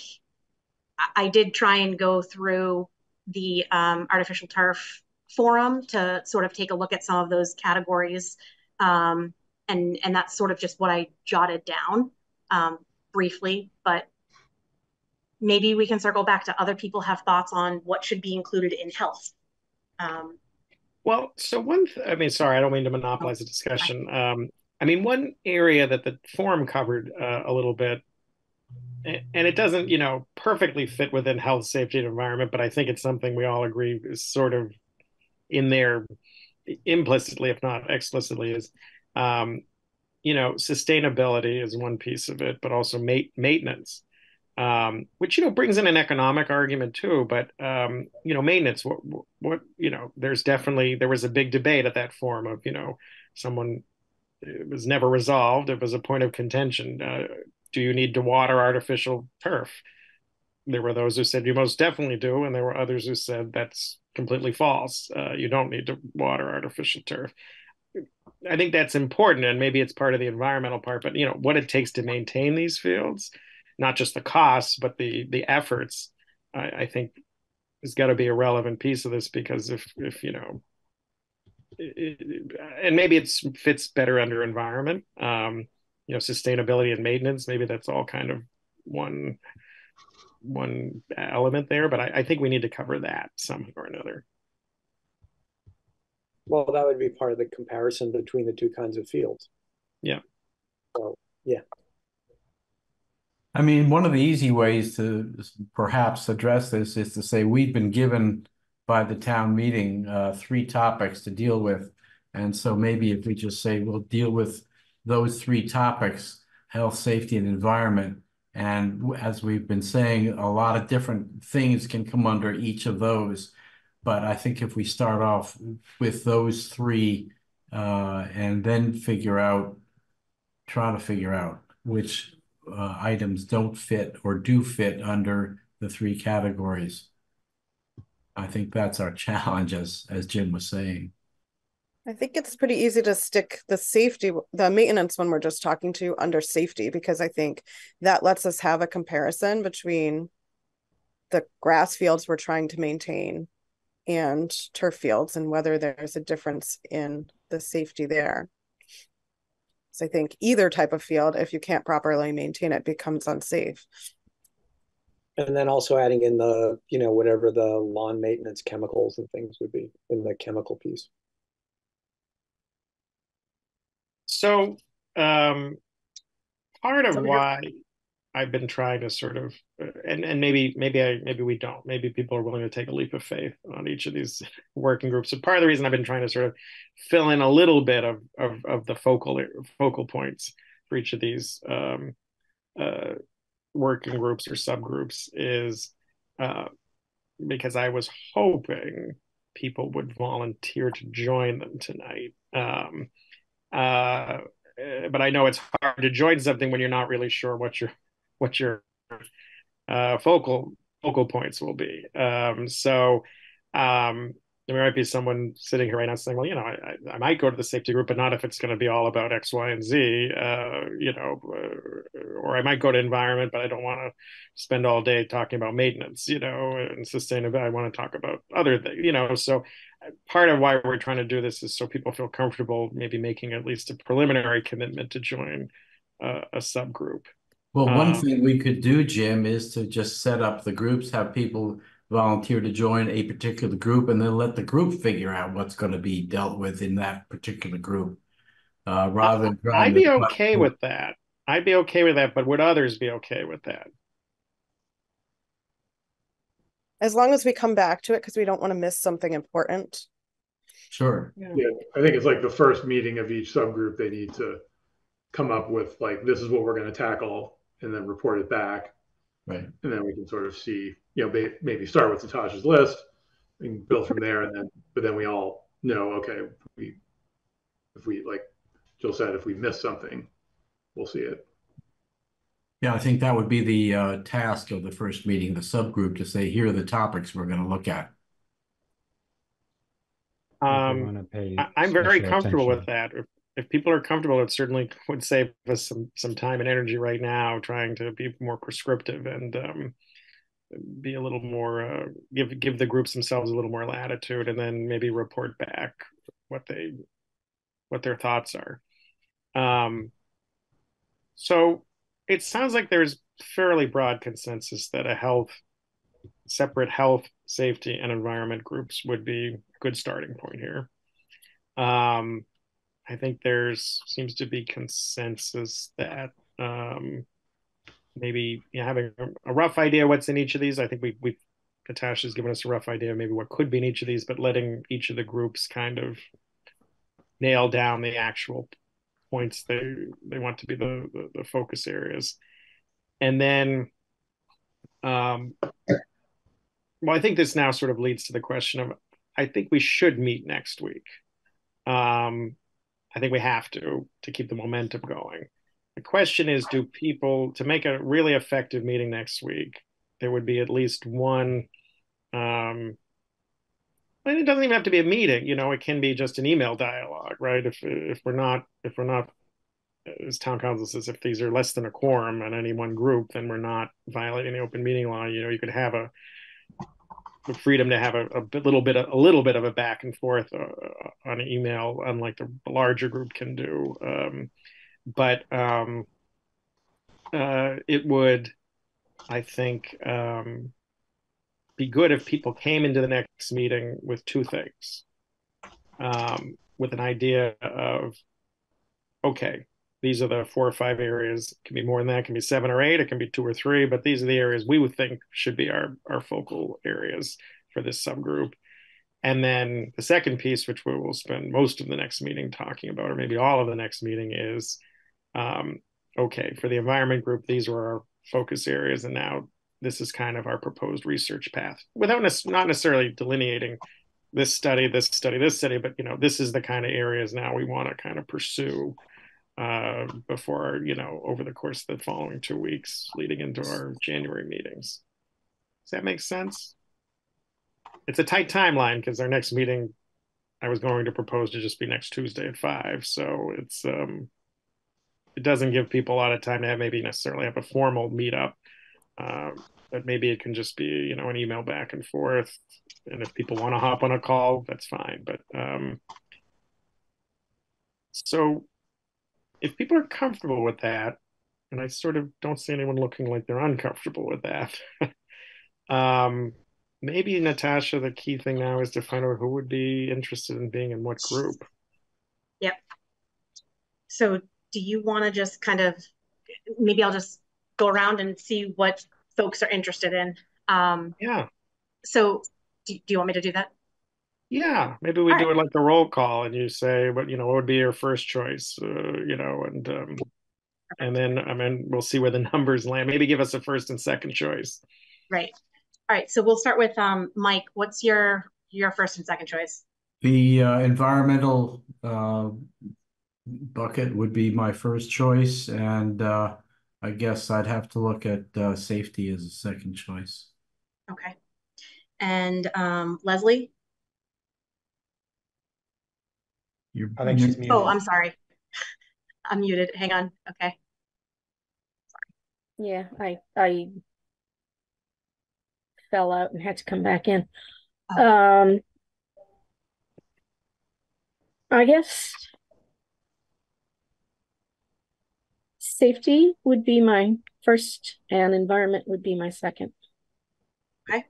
I did try and go through the artificial turf forum to sort of take a look at some of those categories. And that's sort of just what I jotted down briefly, but maybe we can circle back to other people have thoughts on what should be included in health. Well, so sorry, I don't mean to monopolize the discussion. I mean, one area that the forum covered a little bit, and it doesn't, you know, perfectly fit within health, safety, and environment, but I think it's something we all agree is sort of in there implicitly, if not explicitly, is, you know, sustainability is one piece of it, but also maintenance. Which, you know, brings in an economic argument too, but, you know, maintenance, what, you know, there was a big debate at that forum of, you know, it was never resolved. It was a point of contention. Do you need to water artificial turf? There were those who said you most definitely do. And there were others who said that's completely false. You don't need to water artificial turf. I think that's important. And maybe it's part of the environmental part, but, you know, what it takes to maintain these fields, not just the costs, but the efforts, I think has got to be a relevant piece of this, because if you know, and maybe it fits better under environment, you know, sustainability and maintenance, maybe that's all kind of one element there, but I think we need to cover that somehow or another. Well, that would be part of the comparison between the two kinds of fields. Yeah. So, yeah. I mean, one of the easy ways to perhaps address this is to say we've been given by the town meeting 3 topics to deal with. And so maybe if we just say we'll deal with those 3 topics, health, safety, and environment. And as we've been saying, a lot of different things can come under each of those. But I think if we start off with those 3 and then try to figure out which items don't fit or do fit under the 3 categories. I think that's our challenge, as Jim was saying. I think it's pretty easy to stick the maintenance one we're just talking to under safety, because I think that lets us have a comparison between the grass fields we're trying to maintain and turf fields, and whether there's a difference in the safety there. So I think either type of field, if you can't properly maintain it, becomes unsafe. And then also adding in the, you know, whatever the lawn maintenance chemicals and things would be in the chemical piece. So part of why I've been trying to sort of, and maybe we don't, maybe people are willing to take a leap of faith on each of these working groups. So part of the reason I've been trying to sort of fill in a little bit of the focal points for each of these working groups or subgroups is because I was hoping people would volunteer to join them tonight. But I know it's hard to join something when you're not really sure what your focal points will be. So there might be someone sitting here right now saying, well, you know, I might go to the safety group, but not if it's going to be all about X, Y, and Z, you know, or I might go to environment, but I don't want to spend all day talking about maintenance, you know, and sustainability. I want to talk about other things, you know. So part of why we're trying to do this is so people feel comfortable maybe making at least a preliminary commitment to join a subgroup. Well, one thing we could do, Jim, is to just set up the groups, have people volunteer to join a particular group, and then let the group figure out what's going to be dealt with in that particular group. Rather than I'd be okay with that. I'd be okay with that, but would others be okay with that? As long as we come back to it, because we don't want to miss something important. Sure. Yeah, I think it's like the first meeting of each subgroup, they need to come up with, like, this is what we're going to tackle, and then report it back. Right. And then we can sort of see, you know, maybe start with Natasha's list and build from there. And then, but then we all know, okay, if we, like Jill said, if we miss something, we'll see it. Yeah, I think that would be the task of the first meeting, the subgroup, to say, here are the topics we're going to look at. I'm very comfortable with that. If people are comfortable, it certainly would save us some time and energy right now trying to be more prescriptive and be a little more, give the groups themselves a little more latitude, and then maybe report back what their thoughts are. So it sounds like there's fairly broad consensus that separate health, safety, and environment groups would be a good starting point here. I think seems to be consensus that maybe, you know, having a rough idea what's in each of these. I think Natasha's given us a rough idea of maybe what could be in each of these, but letting each of the groups kind of nail down the actual points they want to be the focus areas. And then, well, I think this now sort of leads to the question of, I think we should meet next week. I think we have to keep the momentum going. The question is, do people, to make a really effective meeting next week, there would be at least one, and it doesn't even have to be a meeting, you know, it can be just an email dialogue, right? If we're not, as town council says, if these are less than a quorum on any one group, then we're not violating the open meeting law. You know, you could have the freedom to have a little bit of a back and forth on email, unlike the larger group can do. But it would, I think, be good if people came into the next meeting with two things, with an idea of, okay, these are the 4 or 5 areas. It can be more than that. It can be 7 or 8. It can be 2 or 3. But these are the areas we would think should be our focal areas for this subgroup. And then the second piece, which we will spend most of the next meeting talking about, or maybe all of the next meeting, is, okay, for the environment group, these were our focus areas. And now this is kind of our proposed research path, without not necessarily delineating this study, but, you know, this is the kind of areas now we want to kind of pursue before, you know, over the course of the following 2 weeks leading into our January meetings. Does that make sense? It's a tight timeline because our next meeting, I was going to propose to just be next Tuesday at 5. So it's, it doesn't give people a lot of time to have maybe necessarily have a formal meetup But maybe it can just be, you know, an email back and forth. And if people want to hop on a call, that's fine. But so if people are comfortable with that, and I sort of don't see anyone looking like they're uncomfortable with that. Maybe, Natasha, the key thing now is to find out who would be interested in being in what group. Yep. So do you want to just kind of, maybe I'll just go around and see what folks are interested in. Yeah. So do you want me to do that? Yeah, maybe we do it like the roll call, and you say, "What, you know, what would be your first choice?" You know, and then I mean, we'll see where the numbers land. Maybe give us a first and second choice. Right. All right. So we'll start with Mike. What's your first and second choice? The environmental bucket would be my first choice, and I guess I'd have to look at safety as a second choice. Okay. And Leslie. I think she's muted. Oh, I'm sorry. I'm muted. Hang on. Okay. Sorry. Yeah, I fell out and had to come back in. Oh. I guess safety would be my first and environment would be my second. Okay.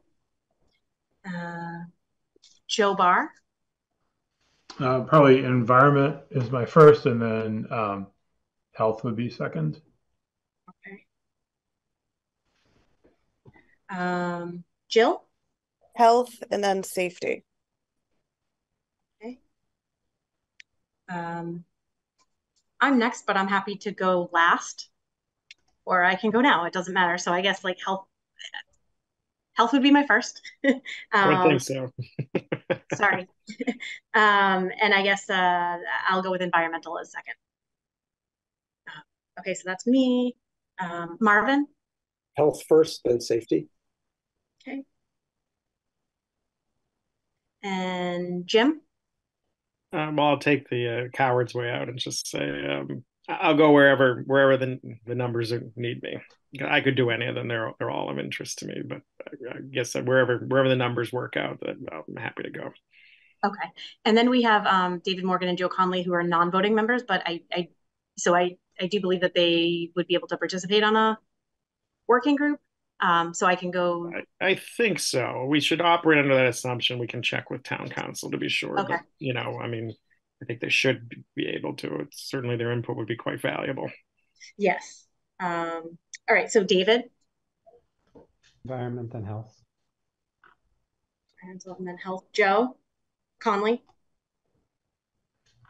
Joe Barr. Probably environment is my first, and then health would be second. Okay. Jill? Health and then safety. Okay. I'm next, but I'm happy to go last, or I can go now. It doesn't matter. So I guess like health would be my first. I think so. Sorry. And I guess I'll go with environmental as second. Okay, so that's me. Marvin? Health first, then safety. Okay. And Jim? Well, I'll take the coward's way out and just say I'll go wherever the numbers need me. I could do any of them. They're all of interest to me, but I guess wherever the numbers work out, I'm happy to go. Okay. And then we have David Morgan and Joe Conley, who are non-voting members, but I do believe that they would be able to participate on a working group. So I can go. I think so. We should operate under that assumption. We can check with town council to be sure. Okay. But, you know, I mean, I think they should be able to. It's, certainly their input would be quite valuable. Yes. All right. So David. Environment and health. Environment and health. Joe Conley.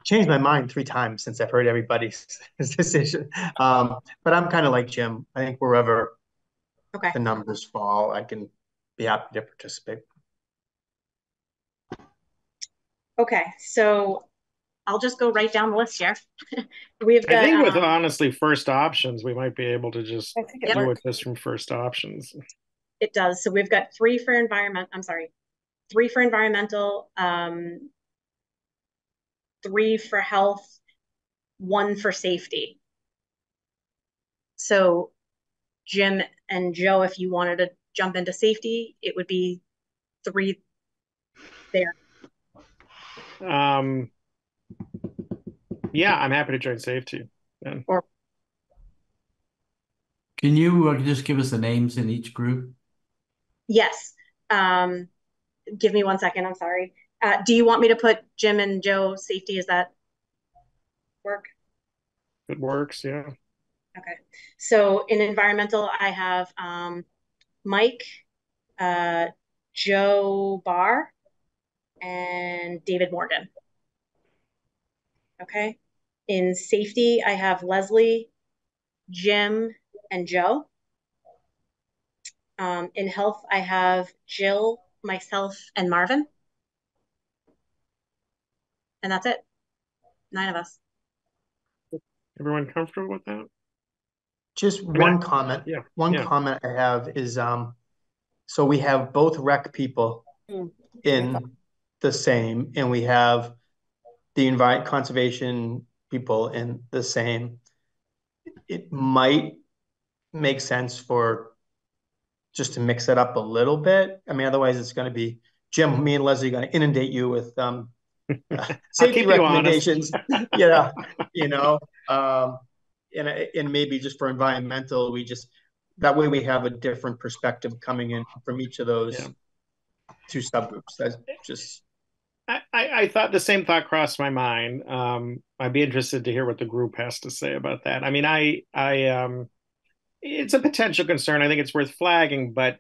Changed my mind 3 times since I've heard everybody's decision. But I'm kind of like Jim. I think wherever the numbers fall, I can be happy to participate. Okay. So I'll just go right down the list here. We've got, I think with honestly first options, we might be able to just deal with this from first options. It does. So we've got 3 for environment. I'm sorry. 3 for environmental, 3 for health, 1 for safety. So Jim and Joe, if you wanted to jump into safety, it would be 3 there. Yeah, I'm happy to join safety. Then. Can you just give us the names in each group? Yes. Give me 1 second. I'm sorry. Do you want me to put Jim and Joe safety? Is that work? It works. Yeah. Okay. So in environmental, I have Mike, Joe Barr, and David Morgan. Okay. In safety, I have Leslie, Jim, and Joe. In health, I have Jill, myself, and Marvin. And that's it. 9 of us. Everyone comfortable with that? Just one comment. Yeah. One comment I have is, so we have both rec people in the same, and we have the environment conservation people in the same. It might make sense for just to mix it up a little bit. I mean, otherwise it's going to be, Jim, me and Leslie are going to inundate you with safety recommendations. Yeah, you know, and maybe just for environmental, we just, that way we have a different perspective coming in from each of those two subgroups. That's just. I thought the same thought crossed my mind. I'd be interested to hear what the group has to say about that. I mean, I it's a potential concern. I think it's worth flagging, but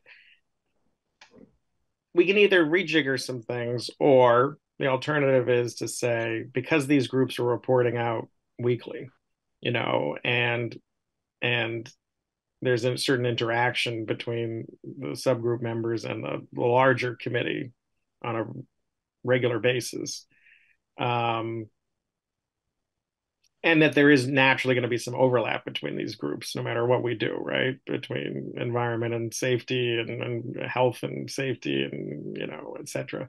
we can either rejigger some things, or the alternative is to say, because these groups are reporting out weekly, you know, and there's a certain interaction between the subgroup members and the larger committee on a regular basis, and that there is naturally going to be some overlap between these groups no matter what we do, right, between environment and safety and health and safety and, you know, etc.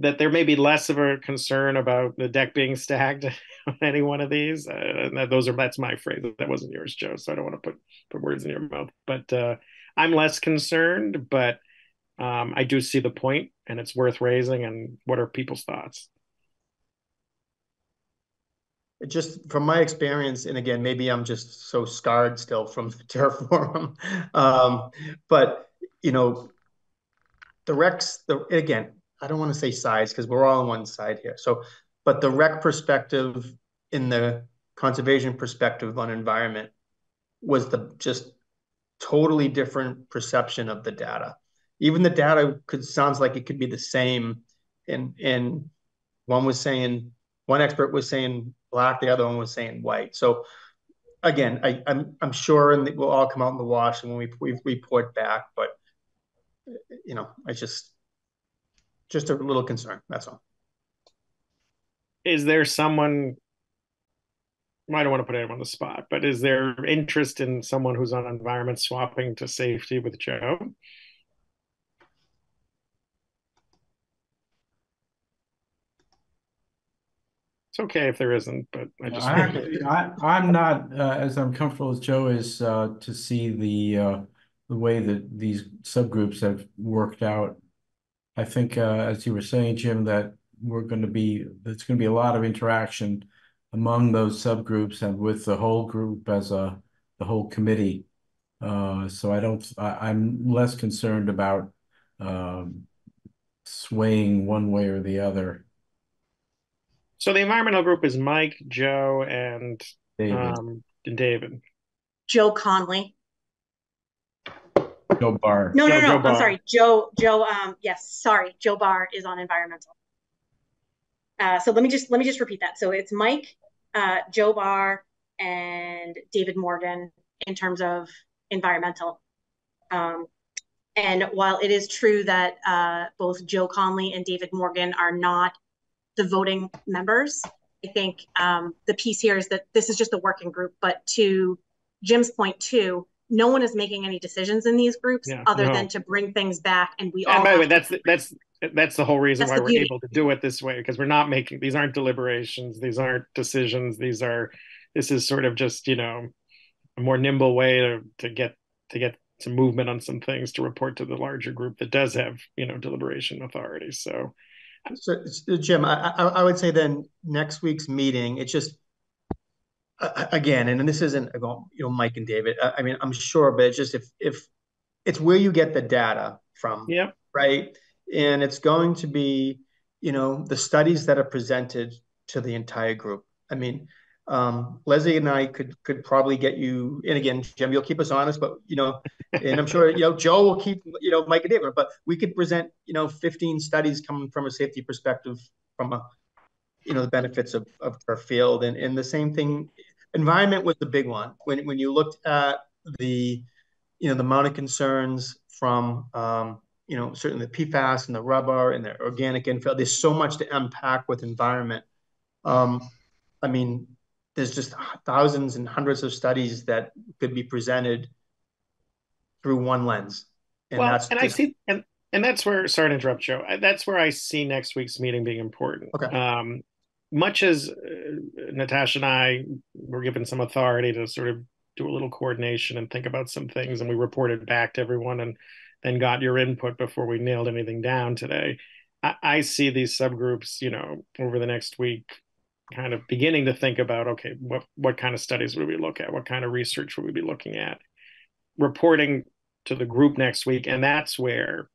That there may be less of a concern about the deck being stacked on any one of these, and that's my phrase, that wasn't yours, Joe, so I don't want to put words in your mouth, but I'm less concerned, but I do see the point, and it's worth raising. And what are people's thoughts? Just from my experience, and again, maybe I'm just so scarred still from the turf forum, but you know, the recs. Again, I don't want to say sides because we're all on one side here. So, but the rec perspective in the conservation perspective on environment was the just totally different perception of the data. Even the data sounds like it could be the same. And one expert was saying black, the other one was saying white. So again, I'm sure, and we'll all come out in the wash and when we report back, but you know, it's just a little concern, that's all. Is there someone, I don't want to put anyone on the spot, but is there interest in someone who's on environment swapping to safety with Joe? It's okay if there isn't, but I just I'm not as uncomfortable as Joe is to see the way that these subgroups have worked out. I think, as you were saying, Jim, that there's going to be a lot of interaction among those subgroups and with the whole group as the whole committee. So I'm less concerned about swaying one way or the other. So the environmental group is Mike, Joe, and David. Joe Conley. Joe Barr. No. I'm sorry. Joe. Yes. Sorry. Joe Barr is on environmental. So let me just repeat that. So it's Mike, Joe Barr, and David Morgan in terms of environmental. And while it is true that both Joe Conley and David Morgan are not the voting members, I think the piece here is that this is just a working group, but to Jim's point too, no one is making any decisions in these groups than to bring things back. And by the way, that's the whole reason why we're able to do it this way, because we're not making, these aren't deliberations, these aren't decisions, this is sort of just, you know, a more nimble way to get some movement on some things to report to the larger group that does have, you know, deliberation authority. So Jim, I would say then next week's meeting, it's just, again, and this isn't, you know, Mike and David, I mean, I'm sure, but it's just if it's where you get the data from, right? And it's going to be, you know, the studies that are presented to the entire group. I mean, Leslie and I could probably get you, and again, Jim, you'll keep us honest, but, you know, and I'm sure, you know, Joe will keep, you know, Mike and David, but we could present, you know, 15 studies coming from a safety perspective from a, you know, the benefits of our field. And the same thing, environment was the big one. When you looked at the, you know, the amount of concerns from, you know, certainly the PFAS and the rubber and the organic infill, there's so much to unpack with environment. I mean, there's just thousands and hundreds of studies that could be presented through one lens. And that's where, sorry to interrupt, Joe, that's where I see next week's meeting being important. Okay. Much as Natasha and I were given some authority to sort of do a little coordination and think about some things. And we reported back to everyone and then got your input before we nailed anything down today. I see these subgroups, you know, over the next week, kind of beginning to think about, okay, what kind of studies would we look at? What kind of research would we be looking at? Reporting to the group next week. And that's where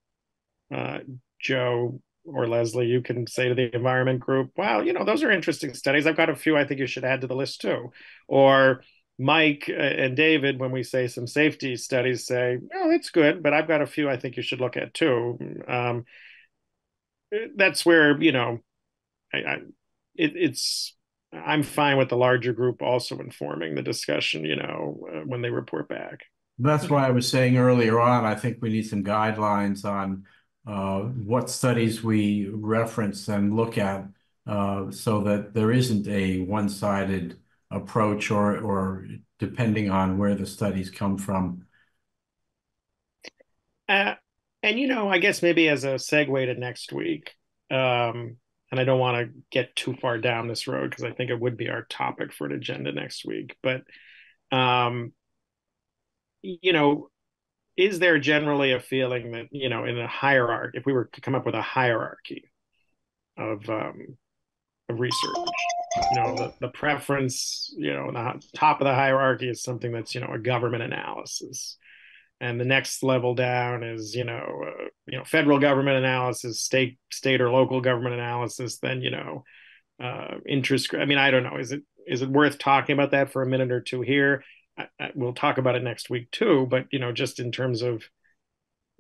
Joe or Leslie, you can say to the environment group, wow, you know, those are interesting studies. I've got a few I think you should add to the list too. Or Mike and David, when we say some safety studies, say, oh, it's good, but I've got a few I think you should look at too. That's where, you know, I'm fine with the larger group also informing the discussion, you know, when they report back. That's why I was saying earlier on, I think we need some guidelines on what studies we reference and look at so that there isn't a one-sided approach or depending on where the studies come from. And, you know, I guess maybe as a segue to next week, and I don't want to get too far down this road because I think it would be our topic for an agenda next week. But, you know, is there generally a feeling that, you know, in a hierarchy, if we were to come up with a hierarchy of research, you know, the preference, you know, the top of the hierarchy is something that's, you know, a government analysis. And the next level down is, you know, federal government analysis, state or local government analysis, then, you know, interest. I mean, I don't know. Is it worth talking about that for a minute or two here? We'll talk about it next week too, but, you know, just in terms of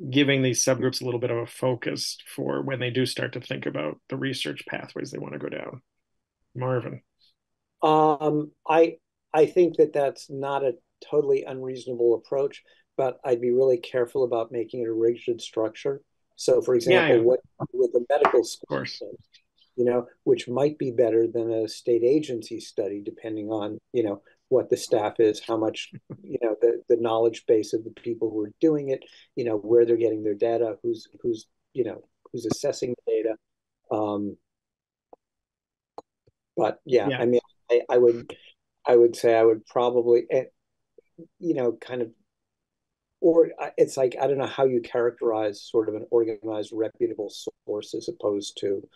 giving these subgroups a little bit of a focus for when they do start to think about the research pathways they want to go down. Marvin. I think that that's not a totally unreasonable approach, but I'd be really careful about making it a rigid structure. So for example, what with the medical school, you know, which might be better than a state agency study, depending on, you know, what the staff is, how much, you know, the knowledge base of the people who are doing it, you know, where they're getting their data, who's you know, who's assessing the data. But yeah, I mean, I would say I would probably, you know, kind of, or it's like, I don't know how you characterize sort of an organized, reputable source as opposed to,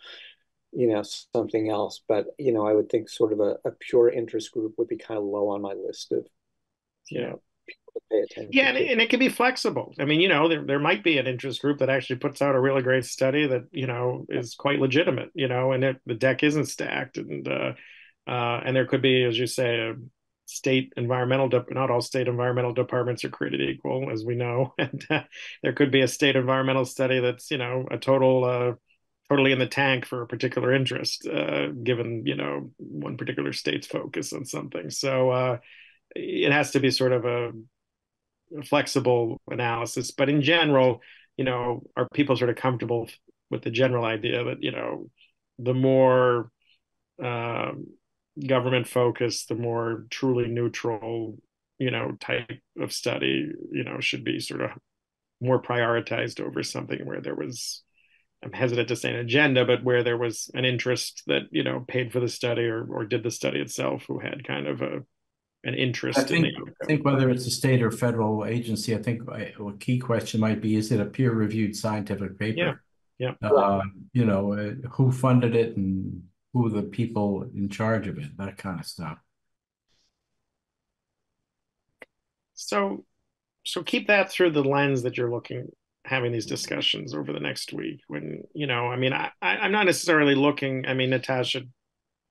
you know, something else. But, you know, I would think sort of a pure interest group would be kind of low on my list of, you know, people to pay attention. Yeah, and it can be flexible. I mean, you know, there might be an interest group that actually puts out a really great study that, you know, is quite legitimate, you know, and the deck isn't stacked. And there could be, as you say, a state environmental, not all state environmental departments are created equal, as we know. And there could be a state environmental study that's, you know, a total, totally in the tank for a particular interest, given, you know, one particular state's focus on something. So it has to be sort of a flexible analysis. But in general, you know, are people sort of comfortable with the general idea that, you know, the more government focused, the more truly neutral, you know, type of study, you know, should be sort of more prioritized over something where there was, I'm hesitant to say an agenda, but where there was an interest that, you know, paid for the study or did the study itself, who had kind of an interest in the outcome. I think whether it's a state or federal agency, I think a key question might be, is it a peer-reviewed scientific paper? Yeah, yeah. You know, who funded it and who are the people in charge of it, that kind of stuff. So keep that through the lens that you're having these discussions over the next week when, you know, I mean, I'm not necessarily looking, I mean, Natasha,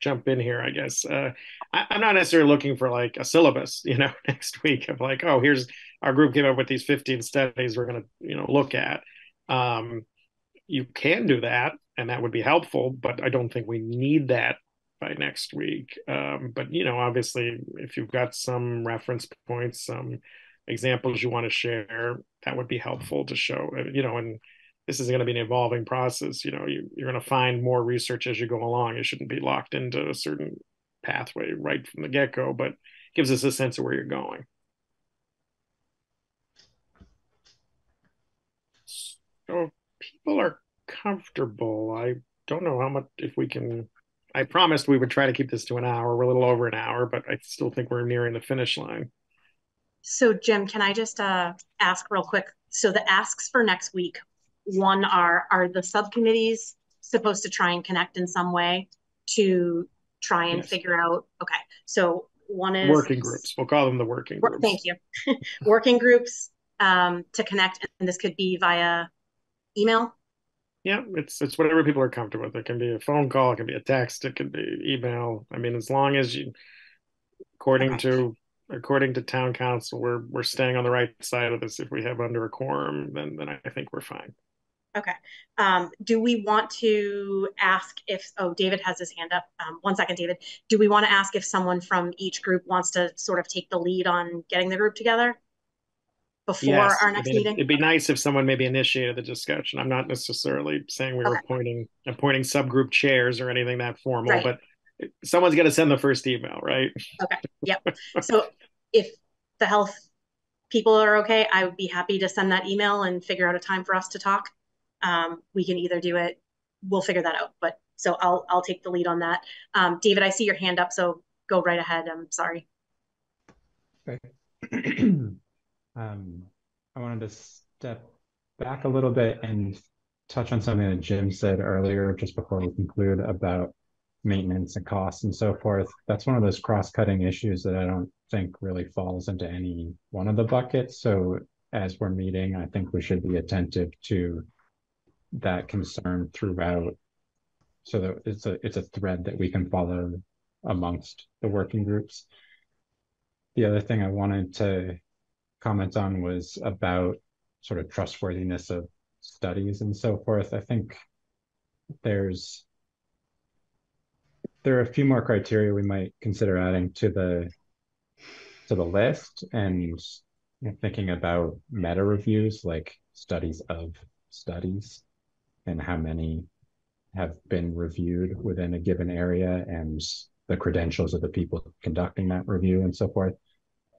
jump in here, I guess. I'm not necessarily looking for like a syllabus, you know, next week of like, oh, here's our group came up with these 15 studies we're going to, you know, look at. You can do that and that would be helpful, but I don't think we need that by next week. But, you know, obviously if you've got some reference points, some examples you want to share, that would be helpful to show, you know, and this is going to be an evolving process. You know, you're going to find more research as you go along. You shouldn't be locked into a certain pathway right from the get-go, but it gives us a sense of where you're going. So if people are comfortable, I don't know how much, if we can, I promised we would try to keep this to an hour. We're a little over an hour, but I still think we're nearing the finish line. So Jim, can I just ask real quick? So the asks for next week, one are the subcommittees supposed to try and connect in some way to try and figure out, okay. So one is working groups. We'll call them the working groups. Thank you. Working groups to connect. And this could be via email. Yeah, it's whatever people are comfortable with. It can be a phone call, it can be a text, it can be email. I mean, as long as you, according to town council, we're staying on the right side of this. If we have under a quorum, then I think we're fine. Okay. Do we want to ask if, oh, David has his hand up. One second, David. Do we want to ask if someone from each group wants to sort of take the lead on getting the group together before our next meeting? It'd be nice if someone maybe initiated the discussion. I'm not necessarily saying we were appointing subgroup chairs or anything that formal, but someone's got to send the first email, right? Okay. Yep. So if the health people are okay, I would be happy to send that email and figure out a time for us to talk. We can either do it, we'll figure that out, but so I'll take the lead on that. David, I see your hand up, so go right ahead. I'm sorry. Okay. I wanted to step back a little bit and touch on something that Jim said earlier, just before we conclude, about maintenance and costs and so forth. That's one of those cross-cutting issues that I don't think really falls into any one of the buckets. So as we're meeting, I think we should be attentive to that concern throughout, so that it's a thread that we can follow amongst the working groups. The other thing I wanted to comment on was about sort of trustworthiness of studies and so forth. I think there are a few more criteria we might consider adding to the list, and thinking about meta reviews, like studies of studies, and how many have been reviewed within a given area, and the credentials of the people conducting that review and so forth.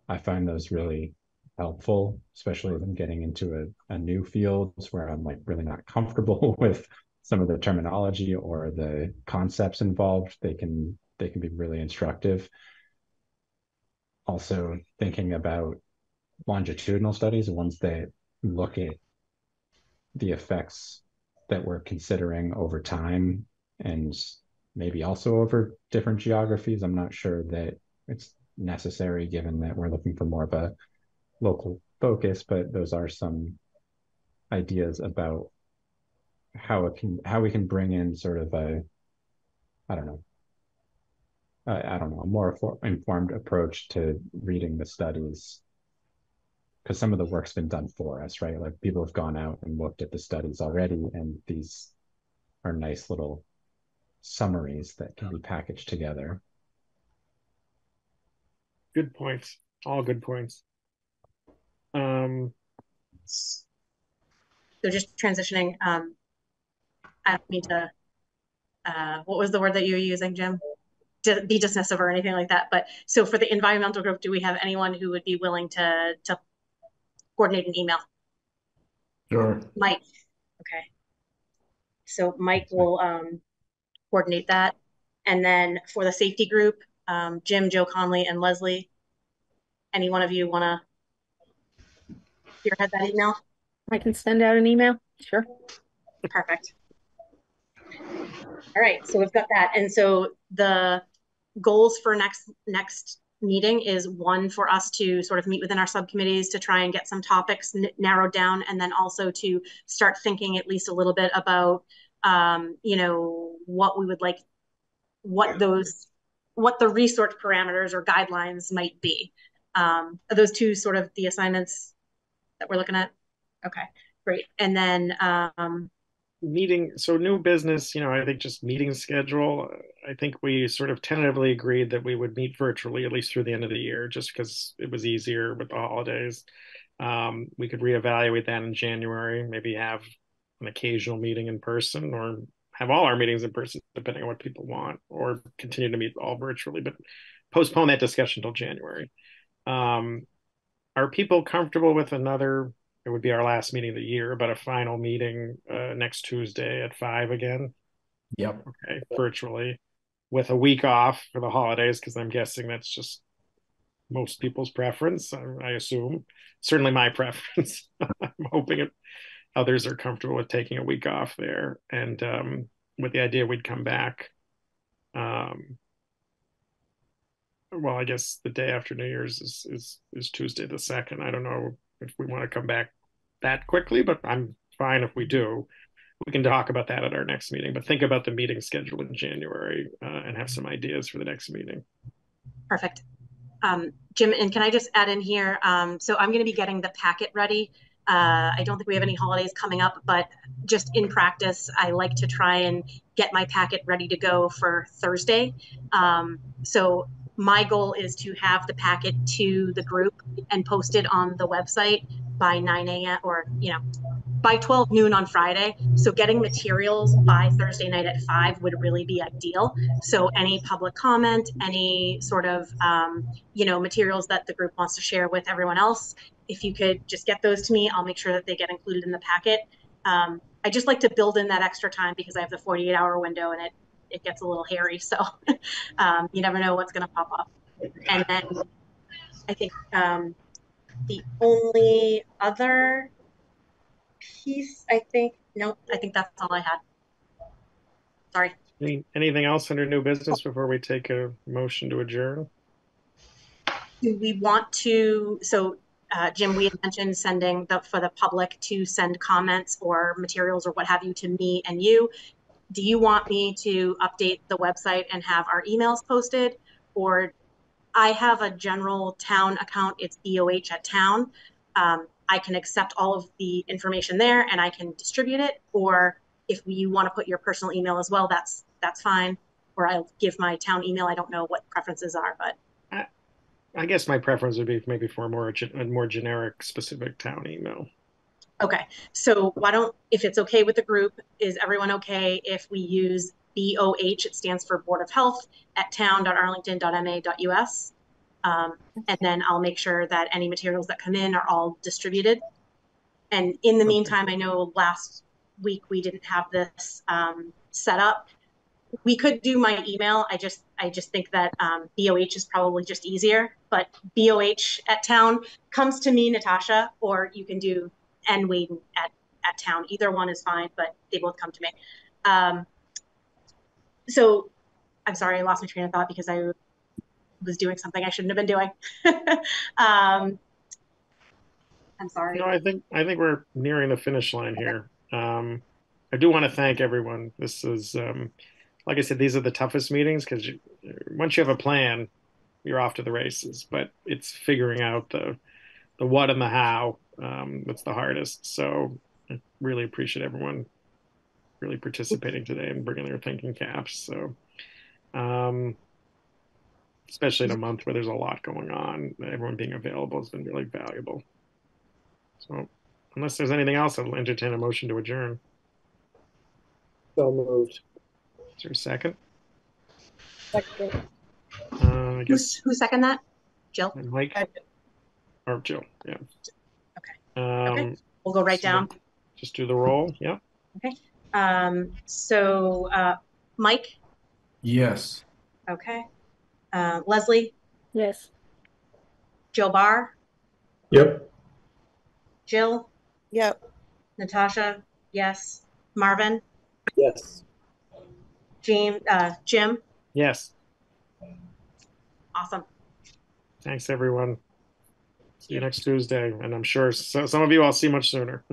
I find those really helpful, especially when getting into a new field where I'm like really not comfortable with some of the terminology or the concepts involved. They can be really instructive. Also thinking about longitudinal studies, the ones that look at the effects that we're considering over time, and maybe also over different geographies. I'm not sure that it's necessary, given that we're looking for more of a local focus, but those are some ideas about how we can bring in sort of a more informed approach to reading the studies, because some of the work's been done for us, right? Like people have gone out and looked at the studies already, and these are nice little summaries that can be packaged together. Good points, all good points. So just transitioning, I don't mean to, what was the word that you were using, Jim? To be dismissive or anything like that. But so for the environmental group, do we have anyone who would be willing to coordinate an email? Sure. Mike. Okay. So Mike will coordinate that. And then for the safety group, Jim, Joe Conley, and Leslie, any one of you want to spearhead that email? I can send out an email. Sure. Perfect. All right. So we've got that. And so the goals for next meeting is one, for us to sort of meet within our subcommittees to try and get some topics narrowed down, and then also to start thinking at least a little bit about, what we would like, what the resource parameters or guidelines might be. Are those two sort of the assignments that we're looking at? Okay, great. And then meeting, so new business, I think just meeting schedule. I think we sort of tentatively agreed that we would meet virtually at least through the end of the year, just because it was easier with the holidays. We could reevaluate that in January, maybe have an occasional meeting in person, or have all our meetings in person, depending on what people want, or continue to meet all virtually, but postpone that discussion till January. Are people comfortable with another? It would be our last meeting of the year, but a final meeting next Tuesday at 5 again. Yep. Okay, virtually, with a week off for the holidays, because I'm guessing that's just most people's preference, I assume. Certainly my preference. I'm hoping others are comfortable with taking a week off there, and with the idea we'd come back. Well, I guess the day after New Year's is Tuesday the 2nd. I don't know if we want to come back that quickly, but I'm fine if we do. We can talk about that at our next meeting, but think about the meeting schedule in January and have some ideas for the next meeting. Perfect. Jim, and can I just add in here? So I'm going to be getting the packet ready. I don't think we have any holidays coming up, but just in practice, I like to try and get my packet ready to go for Thursday. So my goal is to have the packet to the group and posted on the website by 9 a.m. or, you know, by 12 noon on Friday. So getting materials by Thursday night at 5 would really be ideal. So any public comment, any sort of, you know, materials that the group wants to share with everyone else, if you could just get those to me, I'll make sure that they get included in the packet. I just like to build in that extra time because I have the 48-hour window and it gets a little hairy. So you never know what's going to pop up. And then I think the only other piece, I think that's all I had. Sorry. Anything else under new business before we take a motion to adjourn? Do we want to, so Jim, we had mentioned sending for the public to send comments or materials or what have you to me and you. Do you want me to update the website and have our emails posted? Or I have a general town account, it's BOH at town. I can accept all of the information there and I can distribute it. Or if you want to put your personal email as well, that's fine. Or I'll give my town email. I don't know what preferences are, but. I guess my preference would be maybe for a more generic specific town email. Okay, so why don't, if it's okay with the group, is everyone okay if we use BOH, it stands for Board of Health, at town.arlington.ma.us? And then I'll make sure that any materials that come in are all distributed. And in the meantime, I know last week we didn't have this set up. We could do my email. I just think that BOH is probably just easier, but BOH at town comes to me, Natasha, or you can do nwaden at town. Either one is fine, but they both come to me. So I'm sorry, I lost my train of thought because I was doing something I shouldn't have been doing. I'm sorry. No, I think we're nearing the finish line here. I do want to thank everyone. This is, like I said, these are the toughest meetings because once you have a plan, you're off to the races. But it's figuring out the what and the how that's the hardest. So I really appreciate everyone really participating today and bringing their thinking caps. So especially in a month where there's a lot going on, everyone being available has been really valuable. So unless there's anything else, I'll entertain a motion to adjourn. So moved. Is there a second? Second. I guess who second that? Jill? And Mike? Or Jill, yeah. Okay. Okay. We'll go right down. Just do the roll, yeah. Okay. So Mike? Yes. Okay. Leslie? Yes. Joe Barr? Yep. Jill? Yep. Natasha? Yes. Marvin? Yes. Jim? Yes. Awesome. Thanks, everyone. See you next Tuesday. And I'm sure some of you I'll see much sooner.